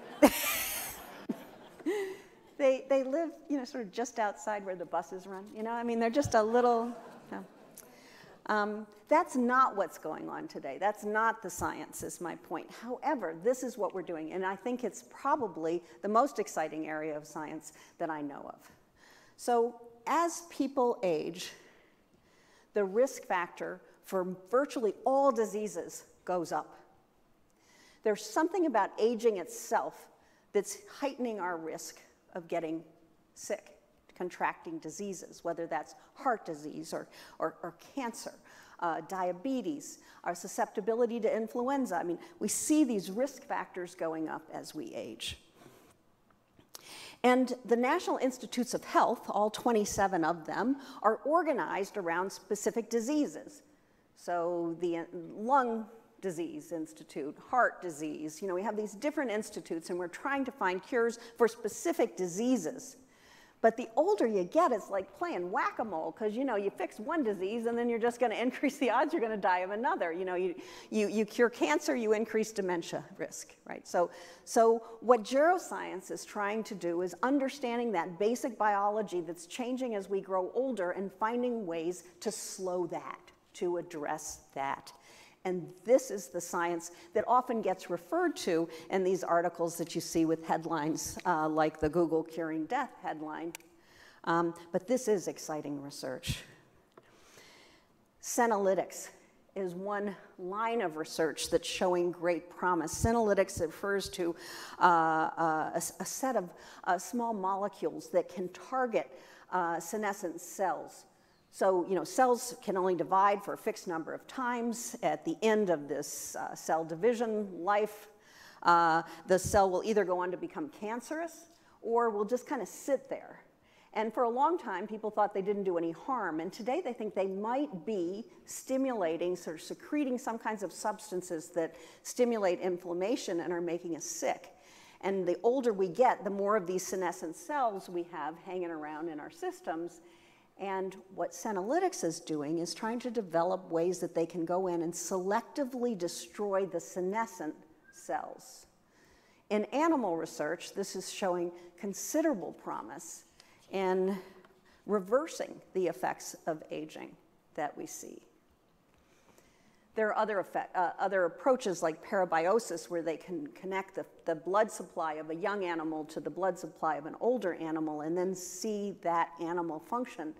They, they live, you know, sort of just outside where the buses run, you know? I mean, they're just a little, you know. Um, that's not what's going on today. That's not the science, is my point. However, this is what we're doing, and I think it's probably the most exciting area of science that I know of. So as people age, the risk factor for virtually all diseases goes up. There's something about aging itself that's heightening our risk of getting sick, contracting diseases, whether that's heart disease or, or, or cancer, uh, diabetes, our susceptibility to influenza. I mean, we see these risk factors going up as we age. And the National Institutes of Health, all twenty-seven of them, are organized around specific diseases. So the lung disease institute, heart disease, you know, we have these different institutes and we're trying to find cures for specific diseases. But the older you get, it's like playing whack-a-mole, because, you know, you fix one disease and then you're just going to increase the odds you're going to die of another. You know, you, you, you cure cancer, you increase dementia risk, right? So, so what geroscience is trying to do is understanding that basic biology that's changing as we grow older and finding ways to slow that, to address that. And this is the science that often gets referred to in these articles that you see with headlines uh, like the Google Curing Death headline. Um, but this is exciting research. Senolytics is one line of research that's showing great promise. Senolytics refers to uh, uh, a, a set of uh, small molecules that can target uh, senescent cells. So, you know, cells can only divide for a fixed number of times. At the end of this uh, cell division life, uh, the cell will either go on to become cancerous or will just kind of sit there. And for a long time, people thought they didn't do any harm. And today, they think they might be stimulating, sort of secreting some kinds of substances that stimulate inflammation and are making us sick. And the older we get, the more of these senescent cells we have hanging around in our systems. And what senolytics is doing is trying to develop ways that they can go in and selectively destroy the senescent cells. In animal research, this is showing considerable promise in reversing the effects of aging that we see. There are other, effect, uh, other approaches like parabiosis, where they can connect the, the blood supply of a young animal to the blood supply of an older animal and then see that animal function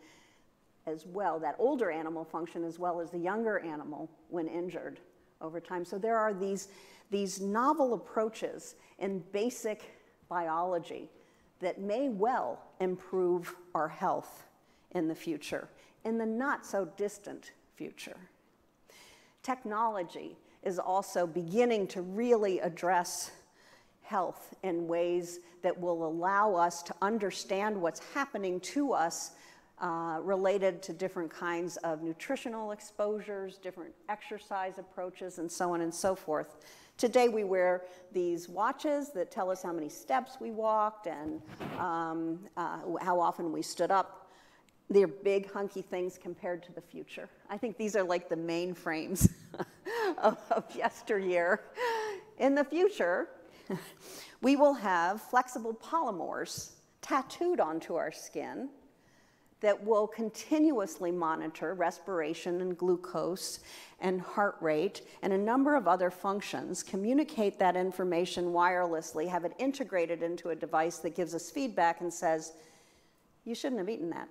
as well, that older animal function as well as the younger animal when injured over time. So there are these, these novel approaches in basic biology that may well improve our health in the future, in the not so distant future. Technology is also beginning to really address health in ways that will allow us to understand what's happening to us uh, related to different kinds of nutritional exposures, different exercise approaches, and so on and so forth. Today we wear these watches that tell us how many steps we walked and um, uh, how often we stood up. They're big, hunky things compared to the future. I think these are like the mainframes of, of yesteryear. In the future, we will have flexible polymers tattooed onto our skin that will continuously monitor respiration and glucose and heart rate and a number of other functions, communicate that information wirelessly, have it integrated into a device that gives us feedback and says, you shouldn't have eaten that.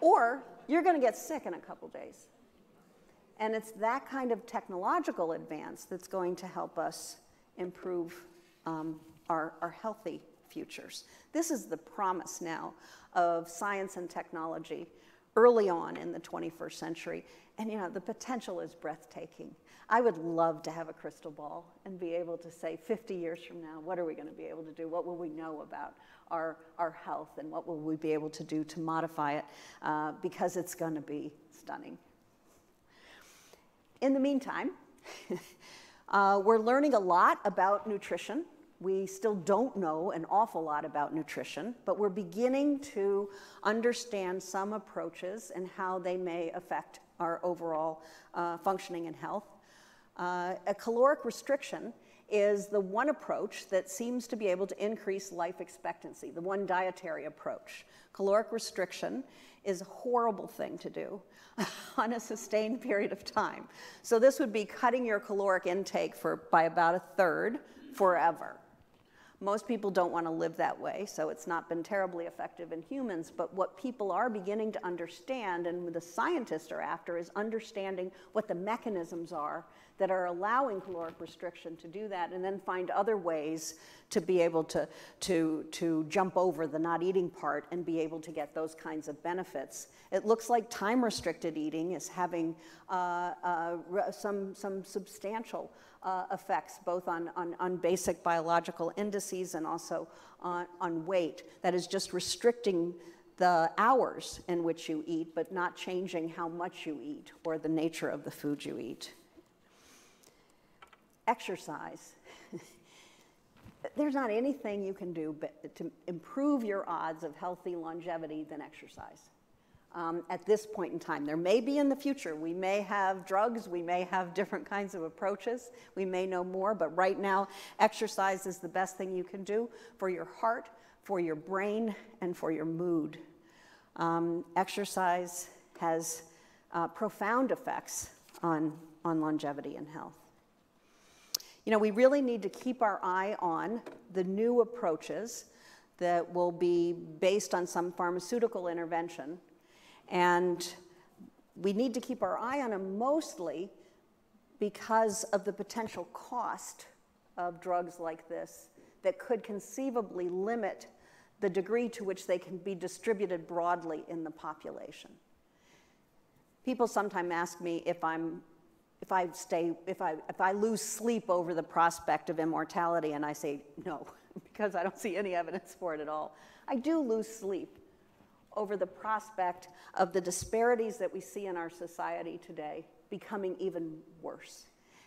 Or you're going to get sick in a couple days. And it's that kind of technological advance that's going to help us improve um, our, our healthy futures. This is the promise now of science and technology early on in the twenty-first century. And you know, the potential is breathtaking. I would love to have a crystal ball and be able to say fifty years from now, what are we going to be able to do? What will we know about our, our health, and what will we be able to do to modify it? Uh, because it's going to be stunning. In the meantime, uh, we're learning a lot about nutrition. We still don't know an awful lot about nutrition, but we're beginning to understand some approaches and how they may affect our overall uh, functioning and health. Uh, a caloric restriction is the one approach that seems to be able to increase life expectancy, the one dietary approach. Caloric restriction is a horrible thing to do on a sustained period of time. So this would be cutting your caloric intake for, by about a third forever. Most people don't want to live that way, so it's not been terribly effective in humans, but what people are beginning to understand, and the scientists are after, is understanding what the mechanisms are that are allowing caloric restriction to do that, and then find other ways to be able to, to, to jump over the not eating part and be able to get those kinds of benefits. It looks like time-restricted eating is having uh, uh, some, some substantial Uh, effects both on, on, on basic biological indices and also on, on weight. That is just restricting the hours in which you eat, but not changing how much you eat or the nature of the food you eat. Exercise. There's not anything you can do but to improve your odds of healthy longevity than exercise. Um, at this point in time. There may be in the future. We may have drugs. We may have different kinds of approaches. We may know more, but right now, exercise is the best thing you can do for your heart, for your brain, and for your mood. Um, exercise has uh, profound effects on, on longevity and health. You know, we really need to keep our eye on the new approaches that will be based on some pharmaceutical intervention. And we need to keep our eye on them mostly because of the potential cost of drugs like this that could conceivably limit the degree to which they can be distributed broadly in the population. People sometimes ask me if I'm, if I stay, if I, if I lose sleep over the prospect of immortality, and I say, no, because I don't see any evidence for it at all. I do lose sleep over the prospect of the disparities that we see in our society today becoming even worse.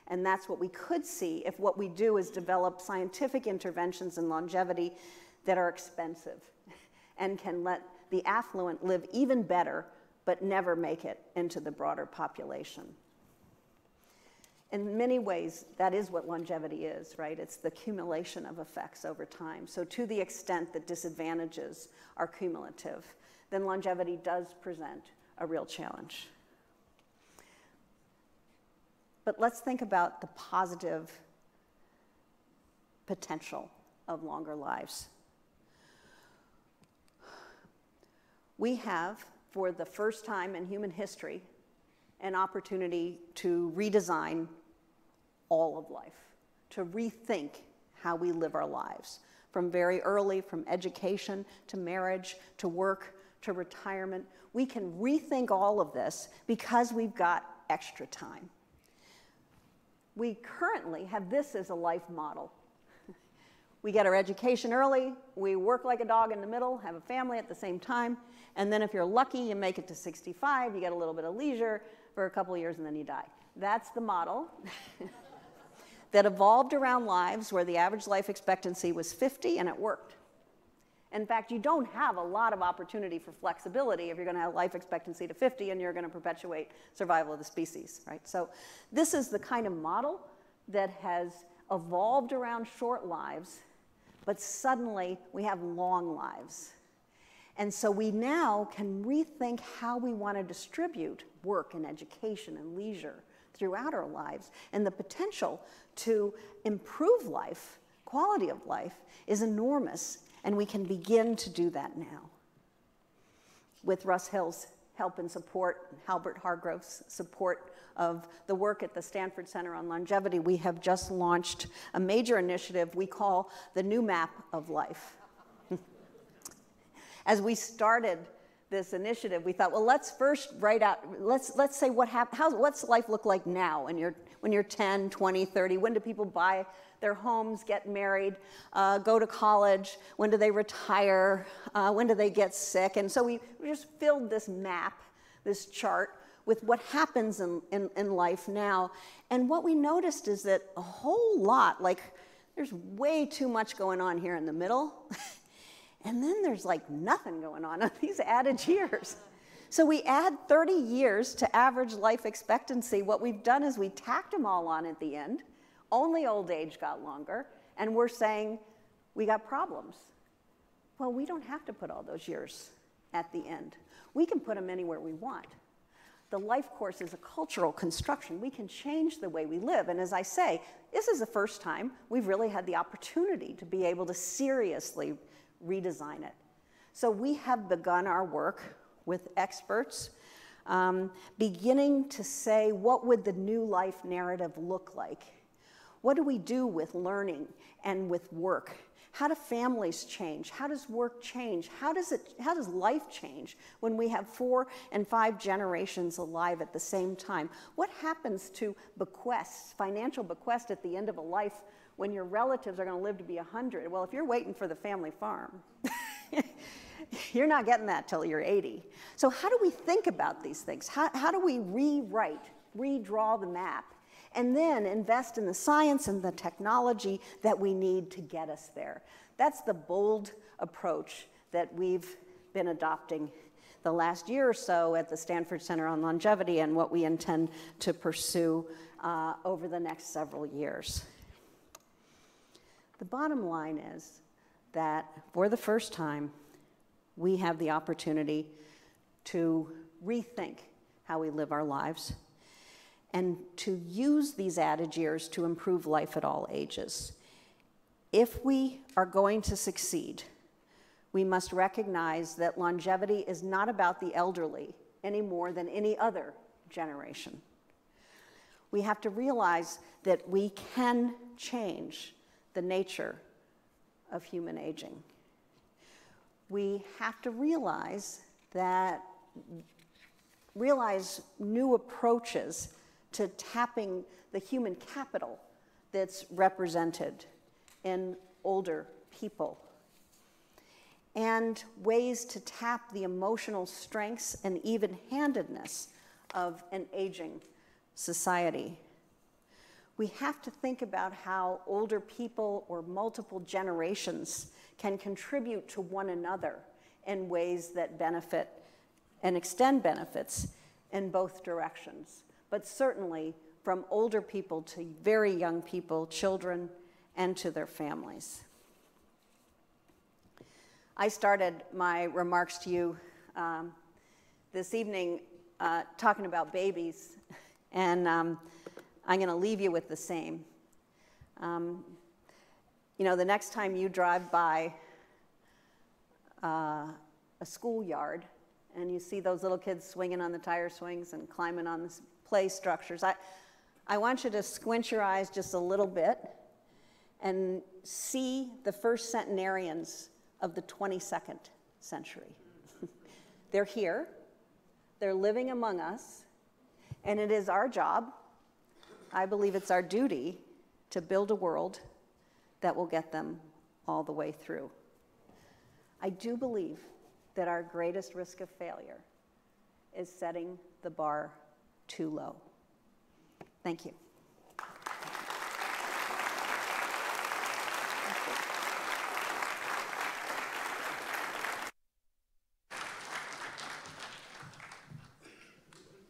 And that's what we could see if what we do is develop scientific interventions in longevity that are expensive and can let the affluent live even better, but never make it into the broader population. In many ways, that is what longevity is, right? It's the accumulation of effects over time. So to the extent that disadvantages are cumulative, then longevity does present a real challenge. But let's think about the positive potential of longer lives. We have, for the first time in human history, an opportunity to redesign all of life, to rethink how we live our lives, from very early, from education, to marriage, to work, to retirement. We can rethink all of this because we've got extra time. We currently have this as a life model. We get our education early, we work like a dog in the middle, have a family at the same time, and then if you're lucky, you make it to sixty-five, you get a little bit of leisure for a couple of years, and then you die. That's the model that evolved around lives where the average life expectancy was fifty, and it worked. In fact, you don't have a lot of opportunity for flexibility if you're going to have life expectancy to fifty, and you're going to perpetuate survival of the species, right? So this is the kind of model that has evolved around short lives, but suddenly we have long lives. And so we now can rethink how we want to distribute work and education and leisure throughout our lives. And the potential to improve life, quality of life, is enormous. And we can begin to do that now. With Russ Hill's help and support, and Halbert Hargrove's support of the work at the Stanford Center on Longevity, we have just launched a major initiative we call the New Map of Life. As we started this initiative, we thought, well, let's first write out, let's, let's say what hap how, what's life look like now when you're, when you're ten, twenty, thirty? When do people buy their homes, get married, uh, go to college? When do they retire? Uh, when do they get sick? And so we, we just filled this map, this chart, with what happens in, in, in life now. And what we noticed is that a whole lot, like there's way too much going on here in the middle. And then there's like nothing going on on these added years. So we add thirty years to average life expectancy. What we've done is we tacked them all on at the end. Only old age got longer. And we're saying, we got problems. Well, we don't have to put all those years at the end. We can put them anywhere we want. The life course is a cultural construction. We can change the way we live. And as I say, this is the first time we've really had the opportunity to be able to seriously redesign it. So we have begun our work with experts, um, beginning to say, what would the new life narrative look like? What do we do with learning and with work? How do families change? How does work change? How does it, how does life change when we have four and five generations alive at the same time? What happens to bequests, financial bequests at the end of a life when your relatives are going to live to be a hundred? Well, if you're waiting for the family farm, you're not getting that till you're eighty. So how do we think about these things? How, how do we rewrite, redraw the map, and then invest in the science and the technology that we need to get us there? That's the bold approach that we've been adopting the last year or so at the Stanford Center on Longevity, and what we intend to pursue uh, over the next several years. The bottom line is that for the first time, we have the opportunity to rethink how we live our lives and to use these added years to improve life at all ages. If we are going to succeed, we must recognize that longevity is not about the elderly any more than any other generation. We have to realize that we can change the nature of human aging. We have to realize that, realize new approaches to tapping the human capital that's represented in older people and ways to tap the emotional strengths and even-handedness of an aging society. We have to think about how older people or multiple generations can contribute to one another in ways that benefit and extend benefits in both directions, but certainly from older people to very young people, children, and to their families. I started my remarks to you um, this evening uh, talking about babies, and um, I'm going to leave you with the same. Um, you know, the next time you drive by uh, a schoolyard and you see those little kids swinging on the tire swings and climbing on the play structures, I, I want you to squint your eyes just a little bit and see the first centenarians of the twenty-second century. They're here, they're living among us, and it is our job, I believe it's our duty, to build a world that will get them all the way through. I do believe that our greatest risk of failure is setting the bar too low. Thank you.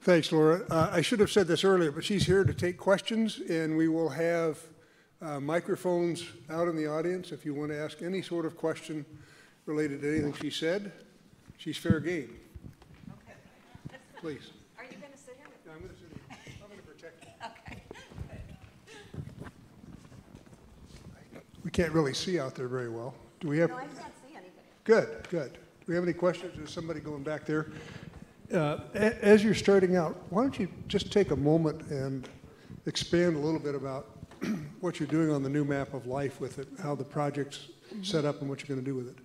Thanks, Laura. Uh, I should have said this earlier, but she's here to take questions, and we will have uh, microphones out in the audience if you want to ask any sort of question related to anything she said. She's fair game. Okay. Please. Are you going to sit here with me? I'm going to sit here. I'm going to protect you. Okay. Good. We can't really see out there very well. Do we have? No, I can't see anything. Good, good. Do we have any questions? Is somebody going back there? Uh, as you're starting out, why don't you just take a moment and expand a little bit about what you're doing on the New Map of Life with it, how the project's set up and what you're going to do with it.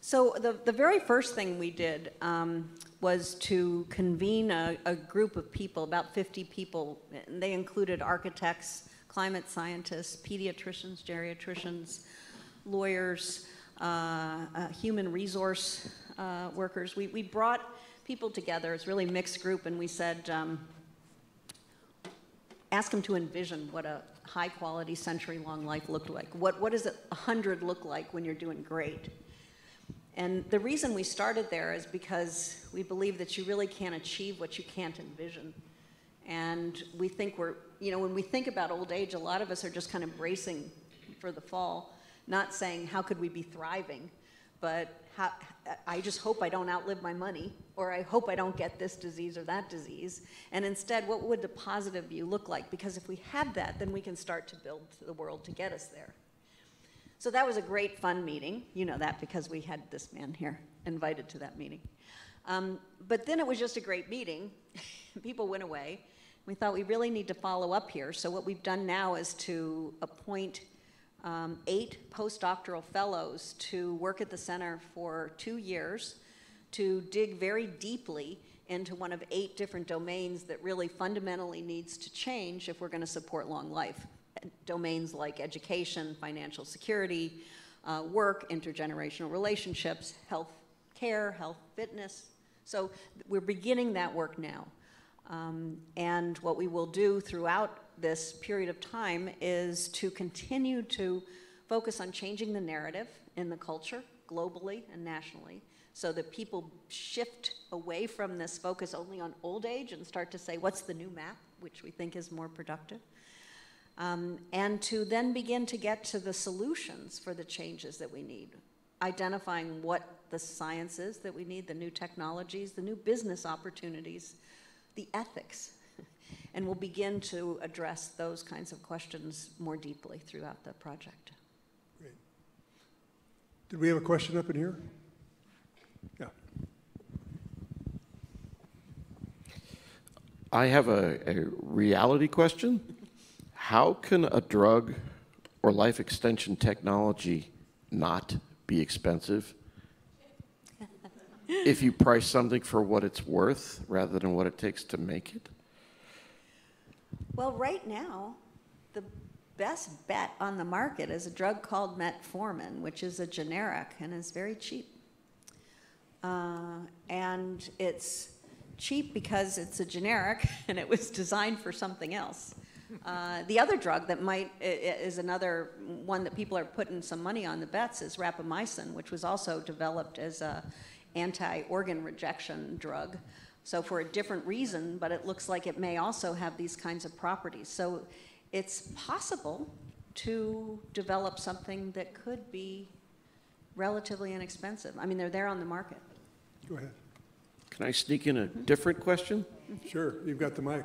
So the, the very first thing we did um, was to convene a, a group of people, about fifty people. And they included architects, climate scientists, pediatricians, geriatricians, lawyers, uh, uh, human resource uh, workers. We, we brought people together. It's a really mixed group, and we said, um, ask them to envision what a high-quality, century-long life looked like. What, what does a hundred look like when you're doing great? And the reason we started there is because we believe that you really can't achieve what you can't envision. And we think we're, you know, when we think about old age, a lot of us are just kind of bracing for the fall, not saying, how could we be thriving? But how, I just hope I don't outlive my money, or I hope I don't get this disease or that disease. And instead, what would the positive view look like? Because if we have that, then we can start to build the world to get us there. So that was a great fun meeting. You know that because we had this man here invited to that meeting. Um, but then it was just a great meeting. People went away. We thought we really need to follow up here. So what we've done now is to appoint Um, eight postdoctoral fellows to work at the center for two years to dig very deeply into one of eight different domains that really fundamentally needs to change if we're going to support long life. Domains like education, financial security, uh, work, intergenerational relationships, health care, health fitness. So we're beginning that work now. Um, and what we will do throughout this period of time is to continue to focus on changing the narrative in the culture, globally and nationally, so that people shift away from this focus only on old age and start to say, what's the new map, which we think is more productive, um, and to then begin to get to the solutions for the changes that we need, identifying what the science is that we need, the new technologies, the new business opportunities, the ethics. And we'll begin to address those kinds of questions more deeply throughout the project. Great. Did we have a question up in here? Yeah. I have a, a reality question. How can a drug or life extension technology not be expensive if you price something for what it's worth rather than what it takes to make it? Well, right now, the best bet on the market is a drug called metformin, which is a generic and is very cheap. Uh, and it's cheap because it's a generic and it was designed for something else. Uh, the other drug that might, is another one that people are putting some money on the bets is rapamycin, which was also developed as a anti-organ rejection drug. So for a different reason, but it looks like it may also have these kinds of properties. So it's possible to develop something that could be relatively inexpensive. I mean, they're there on the market. Go ahead. Can I sneak in a different question? Sure, you've got the mic.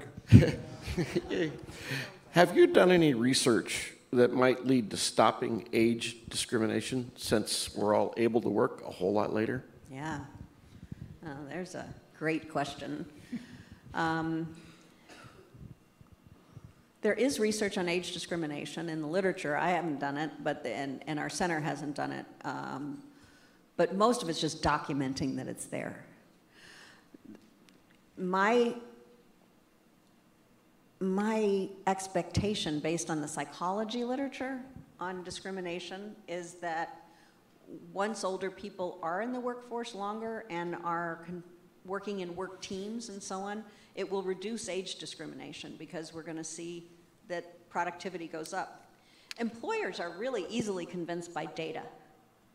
Have you done any research that might lead to stopping age discrimination since we're all able to work a whole lot later? Yeah, oh, there's a great question. Um, There is research on age discrimination in the literature. I haven't done it, but the, and, and our center hasn't done it. Um, but most of it's just documenting that it's there. My, my expectation based on the psychology literature on discrimination is that once older people are in the workforce longer and are con working in work teams and so on, it will reduce age discrimination because we're going to see that productivity goes up. Employers are really easily convinced by data.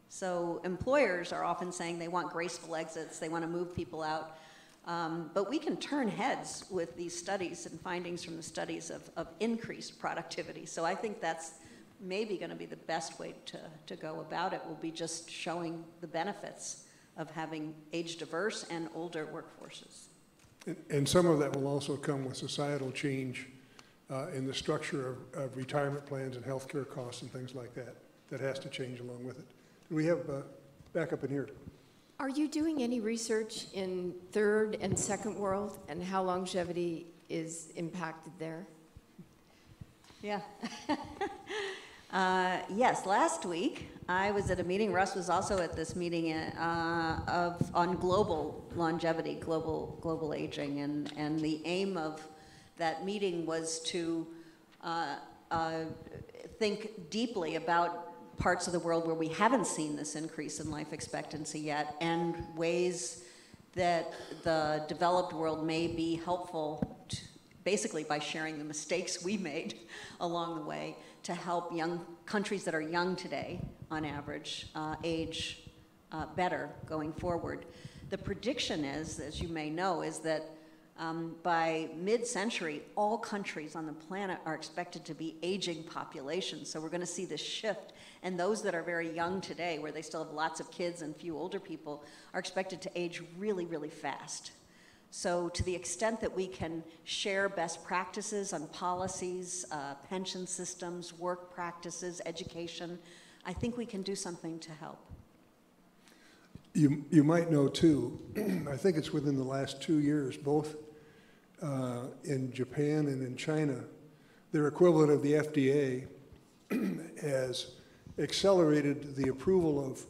So employers are often saying they want graceful exits, they want to move people out. Um, but we can turn heads with these studies and findings from the studies of, of increased productivity. So I think that's maybe going to be the best way to, to go about it, will be just showing the benefits of having age diverse and older workforces. And some of that will also come with societal change uh, in the structure of, of retirement plans and health care costs and things like that. That has to change along with it. We have uh, back up in here. Are you doing any research in third and second world and how longevity is impacted there? Yeah. uh, yes, last week I was at a meeting, Russ was also at this meeting uh, of, on global longevity, global global aging, and, and the aim of that meeting was to uh, uh, think deeply about parts of the world where we haven't seen this increase in life expectancy yet and ways that the developed world may be helpful to, basically by sharing the mistakes we made along the way to help young countries that are young today on average, uh, age uh, better going forward. The prediction is, as you may know, is that um, by mid-century, all countries on the planet are expected to be aging populations. So we're gonna see this shift. And those that are very young today, where they still have lots of kids and few older people, are expected to age really, really fast. So to the extent that we can share best practices on policies, uh, pension systems, work practices, education, I think we can do something to help. You, you might know too, I think it's within the last two years, both uh, in Japan and in China, their equivalent of the F D A has accelerated the approval of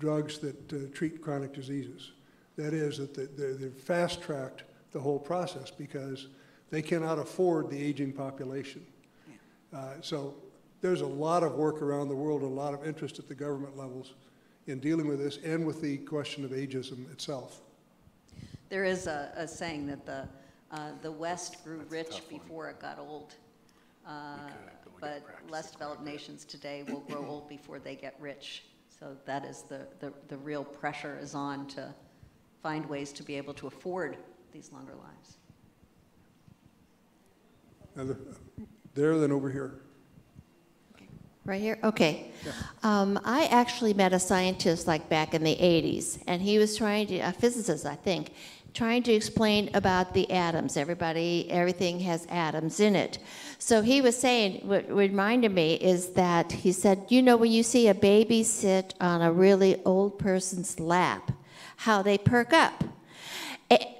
drugs that uh, treat chronic diseases. That is, that they're, they're fast-tracked the whole process because they cannot afford the aging population. Yeah. Uh, so. There's a lot of work around the world, a lot of interest at the government levels in dealing with this and with the question of ageism itself. There is a, a saying that the, uh, the West grew That's rich before it got old, uh, but less developed nations today will grow old before they get rich. So that is the, the, the real pressure is on to find ways to be able to afford these longer lives. Now the, there, then over here. Right here? Okay. Yeah. Um, I actually met a scientist like back in the eighties, and he was trying to, a physicist I think, trying to explain about the atoms. Everybody, everything has atoms in it. So he was saying, what reminded me is that he said, you know, when you see a baby sit on a really old person's lap, how they perk up.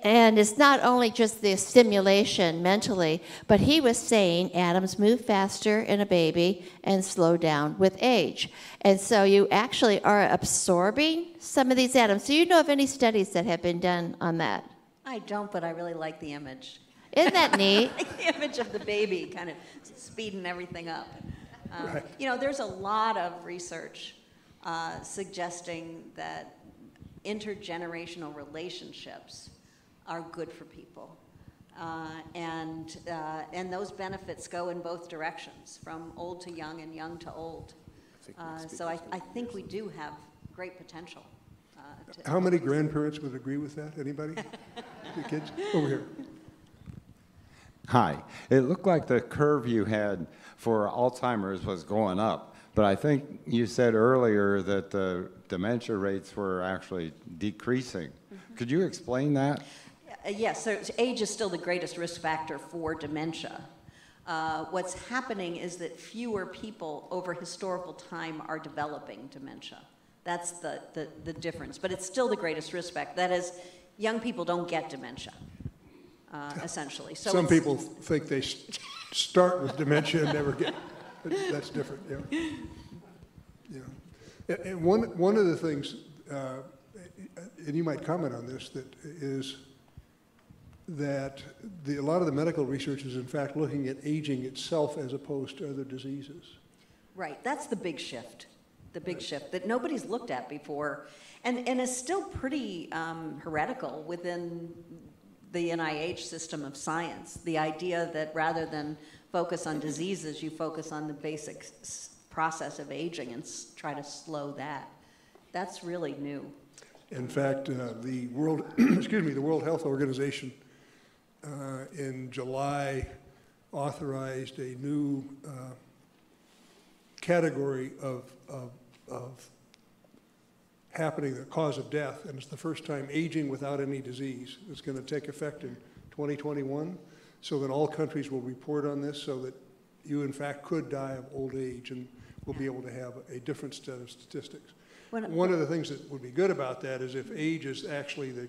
And it's not only just the stimulation mentally, but he was saying atoms move faster in a baby and slow down with age. And so you actually are absorbing some of these atoms. Do you know of any studies that have been done on that? I don't, but I really like the image. Isn't that neat? The image of the baby kind of speeding everything up. Um, right. You know, there's a lot of research uh, suggesting that intergenerational relationships are good for people. Uh, and, uh, and those benefits go in both directions, from old to young and young to old. Uh, so I, I think we do have great potential. Uh, to How many grandparents would agree with that? Anybody? Your kids? Over here. Hi. It looked like the curve you had for Alzheimer's was going up, but I think you said earlier that the dementia rates were actually decreasing. Mm-hmm. Could you explain that? Uh, yes, so age is still the greatest risk factor for dementia. Uh, what's happening is that fewer people over historical time are developing dementia. That's the, the, the difference, but it's still the greatest risk factor. That is, young people don't get dementia, uh, essentially. So some people think they start with dementia and never get, but that's different, yeah. yeah. And one, one of the things, uh, and you might comment on this, that is, that the, a lot of the medical research is in fact looking at aging itself as opposed to other diseases. Right, that's the big shift, the big right. shift that nobody's looked at before, and, and is still pretty um, heretical within the N I H system of science. The idea that rather than focus on diseases, you focus on the basic s process of aging and s try to slow that. That's really new. In fact, uh, the World, excuse me, the World Health Organization Uh, in July, authorized a new uh, category of, of, of happening, the cause of death, and it's the first time aging without any disease. It's going to take effect in twenty twenty-one, so that all countries will report on this so that you, in fact, could die of old age and we'll be able to have a different set of statistics. When, One of the things that would be good about that is if age is actually the,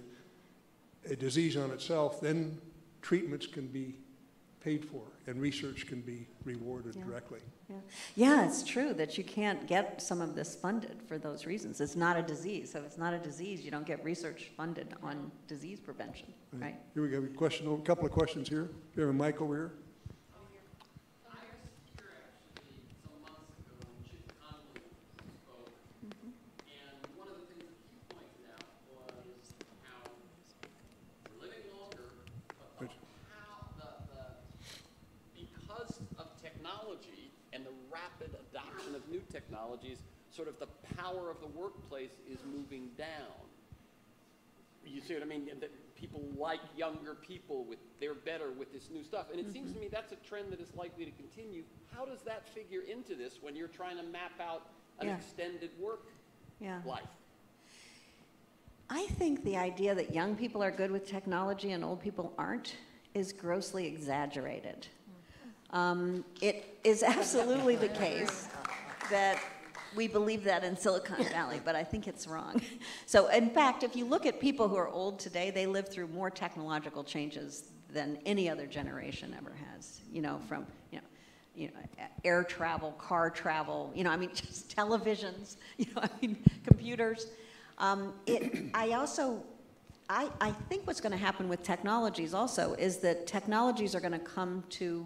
a disease on itself, then treatments can be paid for and research can be rewarded yeah. directly. Yeah. yeah, it's true that you can't get some of this funded for those reasons. It's not a disease. So if it's not a disease, you don't get research funded on disease prevention, right? right? Here we go. A, question, a couple of questions here. We have a mic over here. Technologies, sort of the power of the workplace is moving down. You see what I mean? That people like younger people, with they're better with this new stuff. And it mm-hmm. seems to me that's a trend that is likely to continue. How does that figure into this when you're trying to map out an yeah. extended work yeah. life? I think the idea that young people are good with technology and old people aren't is grossly exaggerated. Um, it is absolutely the case that we believe that in Silicon Valley, but I think it's wrong. So in fact, if you look at people who are old today, they live through more technological changes than any other generation ever has. You know, from you know, you know, air travel, car travel. You know, I mean, just televisions. You know, I mean, computers. Um, it, I also, I, I think what's going to happen with technologies also is that technologies are going to come to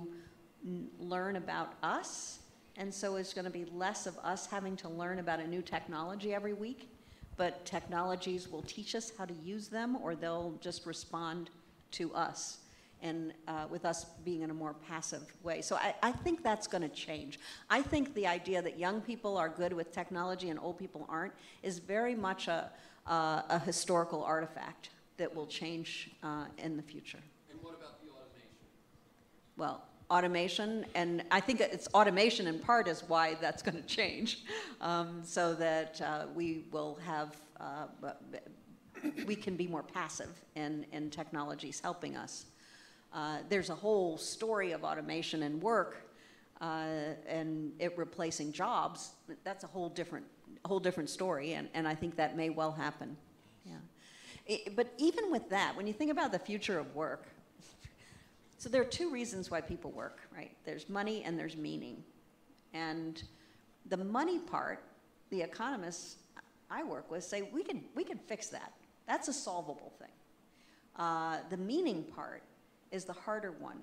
learn about us. And so it's going to be less of us having to learn about a new technology every week, but technologies will teach us how to use them, or they'll just respond to us, and uh, with us being in a more passive way. So I, I think that's going to change. I think the idea that young people are good with technology and old people aren't is very much a, uh, a historical artifact that will change uh, in the future. And what about the automation? Well. Automation, and I think it's automation in part is why that's going to change, um, so that uh, we will have, uh, we can be more passive in, in technologies helping us. Uh, there's a whole story of automation and work uh, and it replacing jobs. That's a whole different, whole different story, and, and I think that may well happen. Yeah. It, but even with that, when you think about the future of work, so there are two reasons why people work, right? There's money and there's meaning. And the money part, the economists I work with say, we can, we can fix that. That's a solvable thing. Uh, the meaning part is the harder one.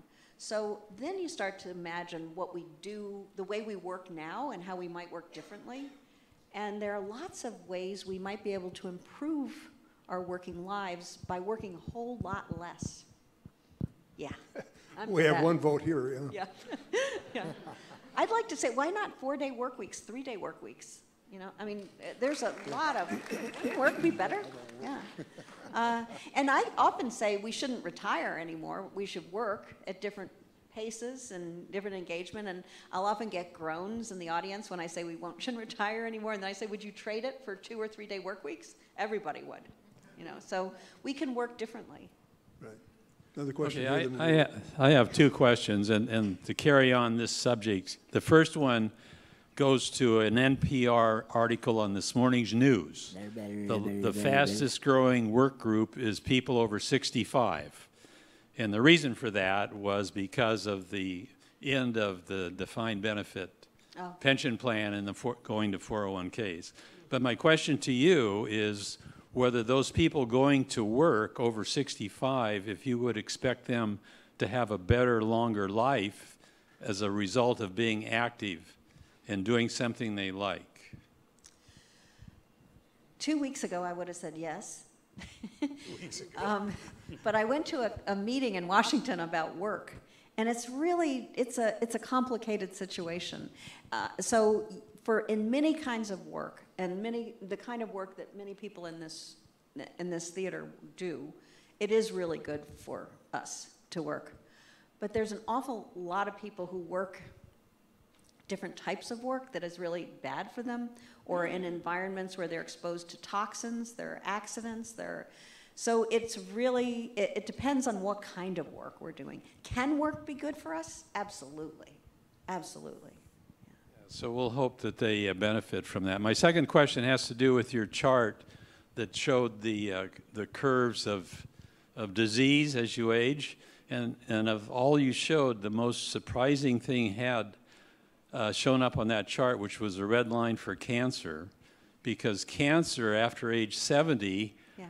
So then you start to imagine what we do, the way we work now and how we might work differently. And there are lots of ways we might be able to improve our working lives by working a whole lot less. Yeah. We have that. One vote here. Yeah. Yeah. Yeah. I'd like to say, why not four-day work weeks, three-day work weeks? You know, I mean, there's a lot of, wouldn't work be better? Yeah. Uh, and I often say we shouldn't retire anymore. We should work at different paces and different engagement. And I'll often get groans in the audience when I say we won't, shouldn't retire anymore. And then I say, would you trade it for two or three-day work weeks? Everybody would. You know, so we can work differently. Right. Another question. Okay, I, I, ha I have two questions, and, and to carry on this subject. The first one goes to an N P R article on this morning's news. The, the fastest growing work group is people over sixty-five. And the reason for that was because of the end of the defined benefit oh. pension plan and the for going to four oh one Ks. But my question to you is, whether those people going to work over sixty-five, if you would expect them to have a better, longer life as a result of being active and doing something they like. Two weeks ago, I would have said yes. Two weeks ago. um, but I went to a, a meeting in Washington about work, and it's really, it's a, it's a complicated situation. Uh, so for in many kinds of work, and many, the kind of work that many people in this, in this theater do, it is really good for us to work. But there's an awful lot of people who work different types of work that is really bad for them, or in environments where they're exposed to toxins, there are accidents, there are, so it's really, it, it depends on what kind of work we're doing. Can work be good for us? Absolutely, absolutely. So we'll hope that they uh, benefit from that. My second question has to do with your chart that showed the, uh, the curves of, of disease as you age. And, and of all you showed, the most surprising thing had uh, shown up on that chart, which was the red line for cancer, because cancer after age seventy yeah.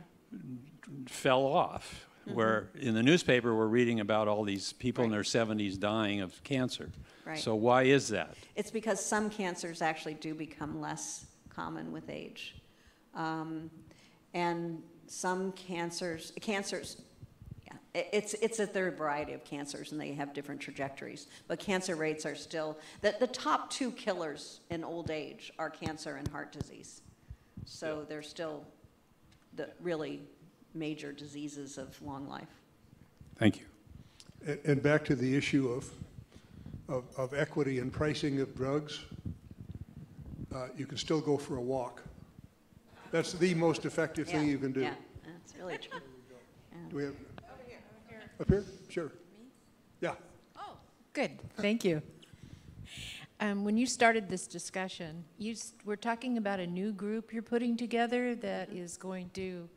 fell off. Mm-hmm. Where in the newspaper we're reading about all these people right. in their seventies dying of cancer. Right. So why is that? It's because some cancers actually do become less common with age. Um, and some cancers, cancers, yeah, it's, it's a third variety of cancers, and they have different trajectories. But cancer rates are still, the, the top two killers in old age are cancer and heart disease. So yeah. they're still the really major diseases of long life. Thank you. And, and back to the issue of Of, of equity and pricing of drugs, uh, you can still go for a walk. That's the most effective yeah, thing you can do. Yeah, that's really true. Yeah. Do we have? Over here, over here. Up here? Sure. Me? Yeah. Oh, good. Thank you. Um, when you started this discussion, you were talking about a new group you're putting together that mm-hmm. is going to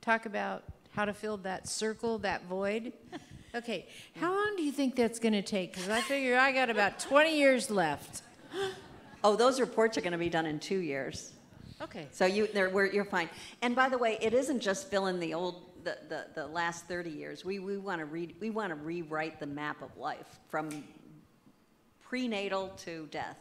talk about how to fill that circle, that void. Okay, how long do you think that's going to take? Because I figure I got about twenty years left. Oh, those reports are going to be done in two years. Okay. So you, we're, you're fine. And by the way, it isn't just fill in the old, the, the, the last thirty years. We we want to read, we want to rewrite the map of life from prenatal to death,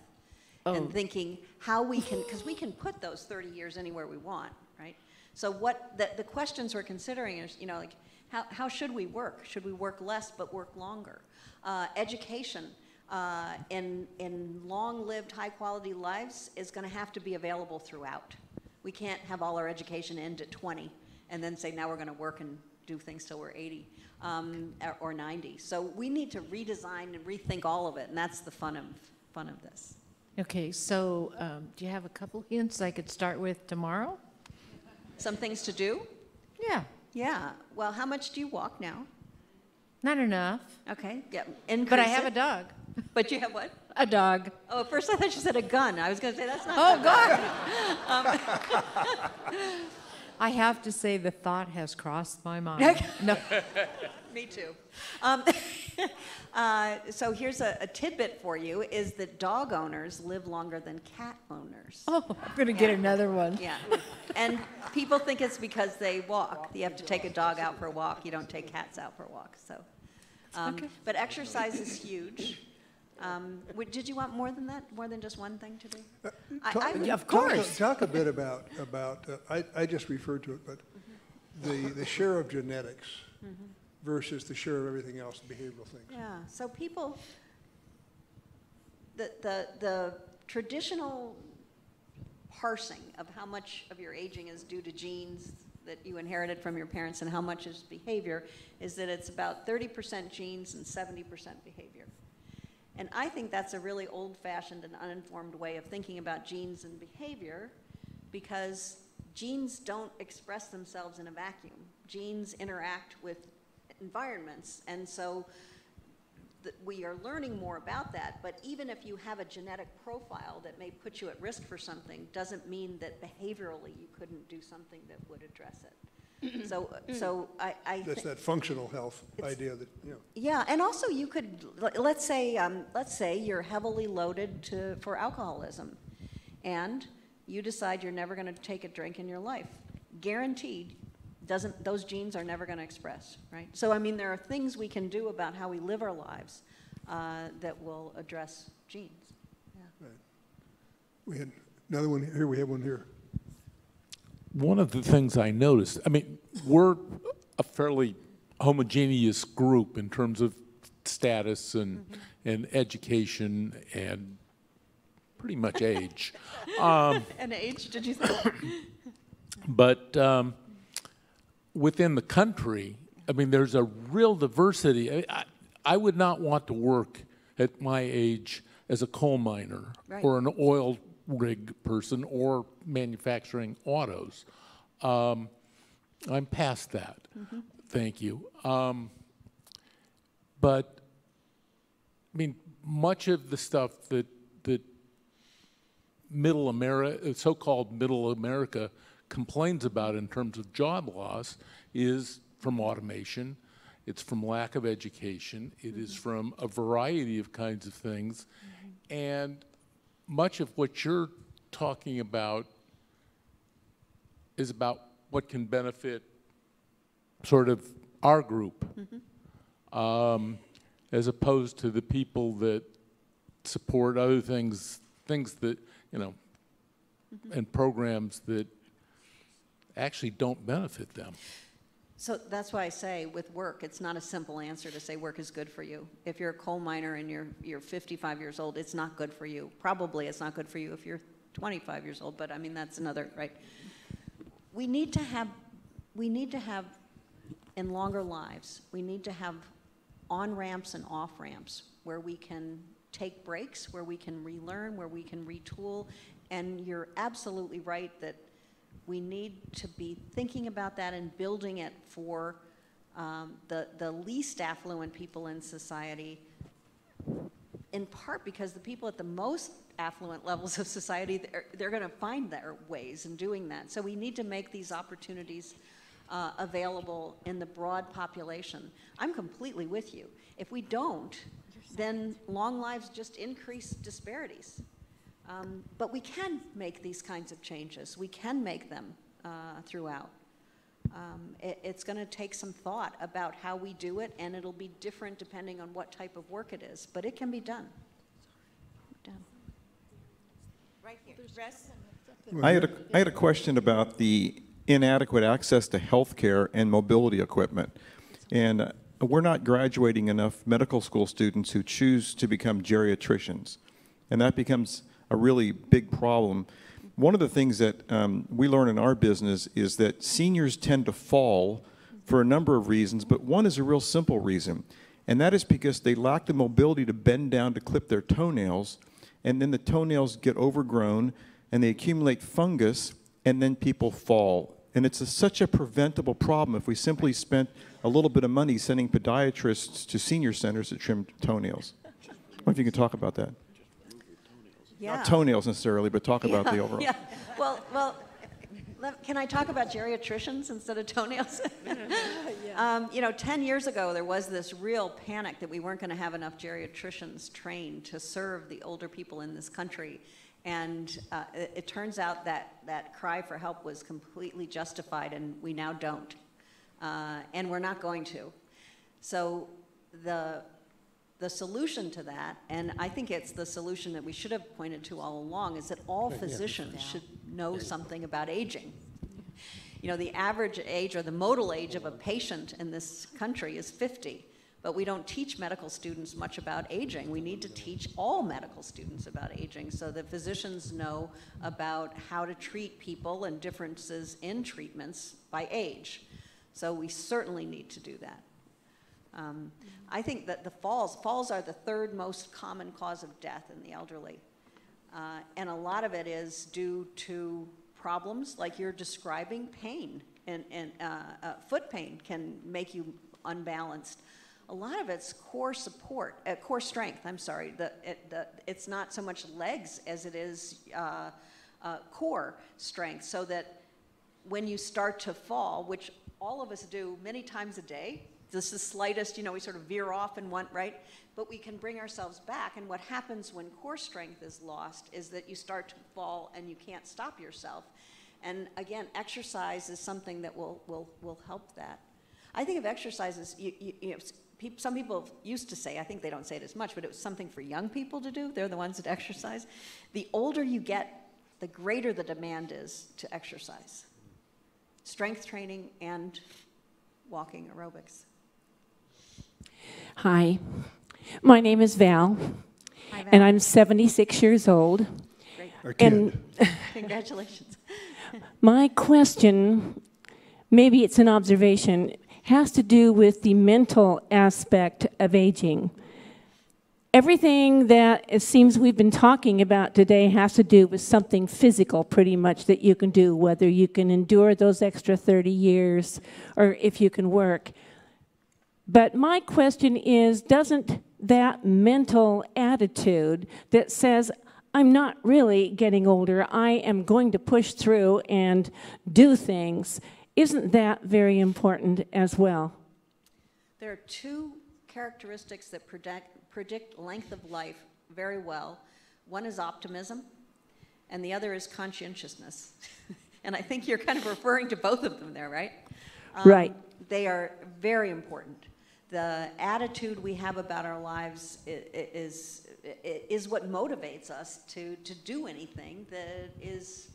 oh. and thinking how we can, because we can put those thirty years anywhere we want, right? So what the, the questions we're considering is, you know, like. How, how should we work? Should we work less but work longer? Uh, education uh, in, in long-lived, high-quality lives is going to have to be available throughout. We can't have all our education end at twenty and then say, now we're going to work and do things till we're eighty um, or ninety. So we need to redesign and rethink all of it, and that's the fun of, fun of this. Okay, so um, do you have a couple hints I could start with tomorrow? Some things to do? Yeah. Yeah. Well, how much do you walk now? Not enough. Okay. Yeah. Increase but I have it. a dog. But you have what? A dog. Oh, at first I thought you said a gun. I was going to say that's not. Oh God. um. I have to say the thought has crossed my mind. No. Me too. Um, uh, so here's a, a tidbit for you: is that dog owners live longer than cat owners. Oh, I'm going to get and, another one. Yeah. And people think it's because they walk. You have to take a dog out for a walk. You don't take cats out for a walk. So Um, okay. But exercise is huge. Um, would, did you want more than that? More than just one thing to do? Uh, I, talk, I would, of course. Talk, talk a bit about, about uh, I, I just referred to it, but mm-hmm. the, the share of genetics mm-hmm. versus the share of everything else, the behavioral things. Yeah, so people, the, the, the traditional parsing of how much of your aging is due to genes that you inherited from your parents and how much is behavior is that it's about thirty percent genes and seventy percent behavior. And I think that's a really old-fashioned and uninformed way of thinking about genes and behavior, because genes don't express themselves in a vacuum. Genes interact with environments, and so th- we are learning more about that. But even if you have a genetic profile that may put you at risk for something, doesn't mean that behaviorally you couldn't do something that would address it. So, so I, I that's that functional health idea that, you know. Yeah, and also you could, let's say, um, let's say you're heavily loaded to, for alcoholism, and you decide you're never going to take a drink in your life. Guaranteed, doesn't, those genes are never going to express, right? So, I mean, there are things we can do about how we live our lives uh, that will address genes. Yeah. Right. We had another one here, we have one here. One of the things I noticed, I mean, we're a fairly homogeneous group in terms of status and, mm-hmm. and education and pretty much age. um, and age, did you say? But um, within the country, I mean, there's a real diversity. I, I would not want to work at my age as a coal miner right. or an oil rig person or manufacturing autos. Um, I'm past that, mm-hmm. thank you. Um, but, I mean, much of the stuff that, that middle America, so-called middle America complains about in terms of job loss is from automation, it's from lack of education, it mm-hmm. is from a variety of kinds of things, mm-hmm. and much of what you're talking about is about what can benefit sort of our group, mm-hmm. um, as opposed to the people that support other things, things that, you know, mm-hmm. and programs that actually don't benefit them. So that's why I say with work, it's not a simple answer to say work is good for you. If you're a coal miner and you're, you're fifty-five years old, it's not good for you. Probably it's not good for you if you're twenty-five years old, but I mean, that's another, right? We need to have, we need to have, in longer lives, we need to have on-ramps and off-ramps where we can take breaks, where we can relearn, where we can retool, and you're absolutely right that we need to be thinking about that and building it for um, the, the least affluent people in society, in part because the people at the most affluent levels of society, they're, they're going to find their ways in doing that. So we need to make these opportunities uh, available in the broad population. I'm completely with you. If we don't, then long lives just increase disparities. Um, but we can make these kinds of changes. We can make them uh, throughout. Um, it, it's going to take some thought about how we do it, and it'll be different depending on what type of work it is. But it can be done. Done. Right here. Russ? I had a, I had a question about the inadequate access to health care and mobility equipment. And uh, we're not graduating enough medical school students who choose to become geriatricians. And that becomes a really big problem. One of the things that um, we learn in our business is that seniors tend to fall for a number of reasons, but one is a real simple reason, and that is because they lack the mobility to bend down to clip their toenails, and then the toenails get overgrown, and they accumulate fungus, and then people fall. And it's a, such a preventable problem if we simply spent a little bit of money sending podiatrists to senior centers to trim toenails. I wonder if you can talk about that. Yeah. Not toenails necessarily, but talk yeah, about the overall. Yeah. Well, well, can I talk about geriatricians instead of toenails? um, you know, ten years ago, there was this real panic that we weren't going to have enough geriatricians trained to serve the older people in this country. And uh, it, it turns out that that cry for help was completely justified, and we now don't. Uh, and we're not going to. So the, the solution to that, and I think it's the solution that we should have pointed to all along, is that all physicians should know something about aging. You know, the average age or the modal age of a patient in this country is fifty, but we don't teach medical students much about aging. We need to teach all medical students about aging so that physicians know about how to treat people and differences in treatments by age. So we certainly need to do that. Um, I think that the falls, falls are the third most common cause of death in the elderly. Uh, and a lot of it is due to problems like you're describing, pain, and, and uh, uh, foot pain can make you unbalanced. A lot of it's core support, uh, core strength, I'm sorry. The, it, the, it's not so much legs as it is uh, uh, core strength, so that when you start to fall, which all of us do many times a day, this is slightest, you know, we sort of veer off and want, right? But we can bring ourselves back, and what happens when core strength is lost is that you start to fall and you can't stop yourself. And again, exercise is something that will, will, will help that. I think of exercise as, you, you, you know, pe some people used to say, I think they don't say it as much, but it was something for young people to do. They're the ones that exercise. The older you get, the greater the demand is to exercise. Strength training and walking aerobics. Hi, my name is Val, Hi, Val. And I'm seventy-six years old. Great. Our kid. Congratulations. My question, maybe it's an observation, has to do with the mental aspect of aging. Everything that it seems we've been talking about today has to do with something physical, pretty much, that you can do, whether you can endure those extra thirty years or if you can work. But my question is, doesn't that mental attitude that says, I'm not really getting older, I am going to push through and do things, isn't that very important as well? There are two characteristics that predict, predict length of life very well. One is optimism, and the other is conscientiousness. And I think you're kind of referring to both of them there, right? Um, right. They are very important. The attitude we have about our lives is, is, is what motivates us to, to do anything that is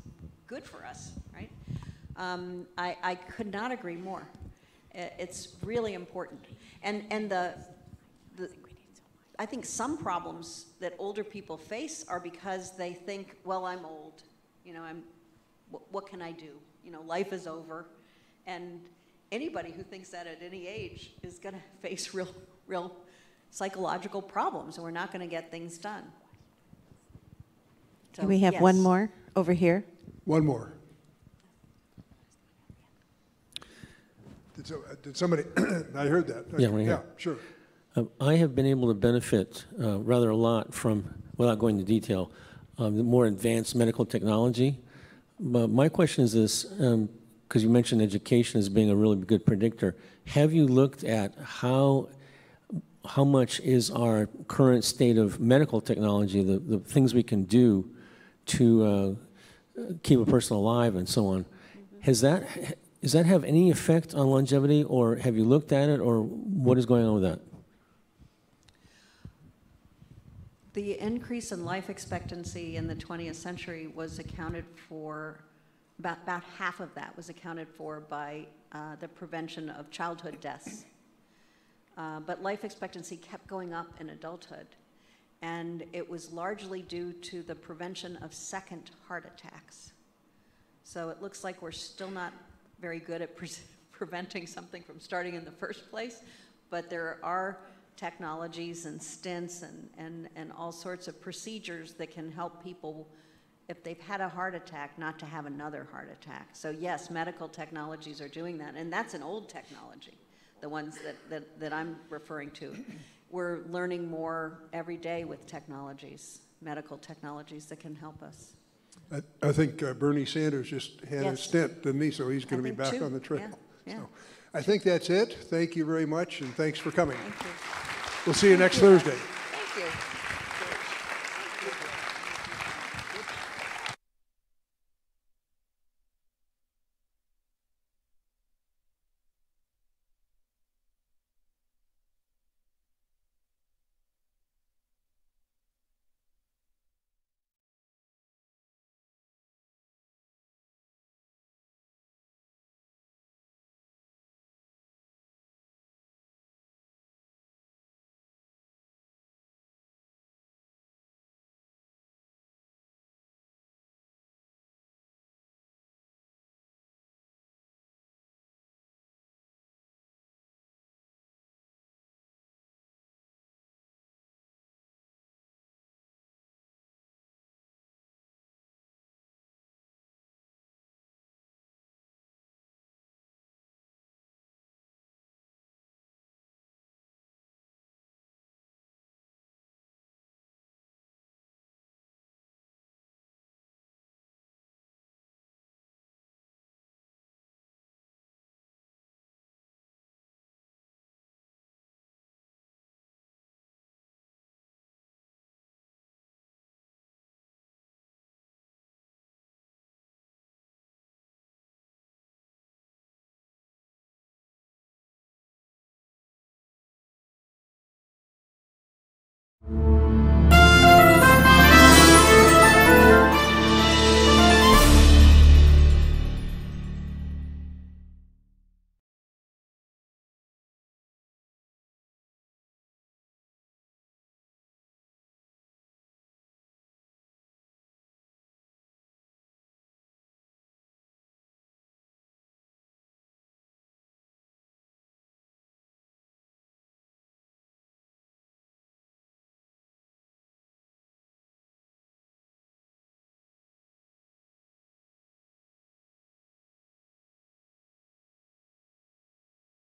good for us, right? Um, I, I could not agree more. It's really important. And, and the, the, I think some problems that older people face are because they think, well, I'm old, you know, I'm, what, what can I do? You know, life is over. And anybody who thinks that at any age is going to face real, real psychological problems, and we're not going to get things done. So, do we have yes. one more over here? One more. Did, so, uh, did somebody? I heard that. Yeah, right here. Yeah, sure. Um, I have been able to benefit uh, rather a lot from, without going into detail, um, the more advanced medical technology. But my question is this. Um, because you mentioned education as being a really good predictor. Have you looked at how, how much is our current state of medical technology, the, the things we can do to uh, keep a person alive and so on? Mm-hmm. Has that, does that have any effect on longevity, or have you looked at it, or what is going on with that? The increase in life expectancy in the twentieth century was accounted for About, about half of that was accounted for by uh, the prevention of childhood deaths. Uh, but life expectancy kept going up in adulthood. And it was largely due to the prevention of second heart attacks. So it looks like we're still not very good at pre preventing something from starting in the first place. But there are technologies and stints and, and, and all sorts of procedures that can help people, if they've had a heart attack, not to have another heart attack. So yes, medical technologies are doing that, and that's an old technology, the ones that, that, that I'm referring to. We're learning more every day with technologies, medical technologies that can help us. I, I think uh, Bernie Sanders just had yes. a stent, didn't he? So he's going to be back too. on the trail. Yeah. Yeah. So I think that's it. Thank you very much, and thanks for coming. Thank you. We'll see you Thank next you. Thursday. Thank you.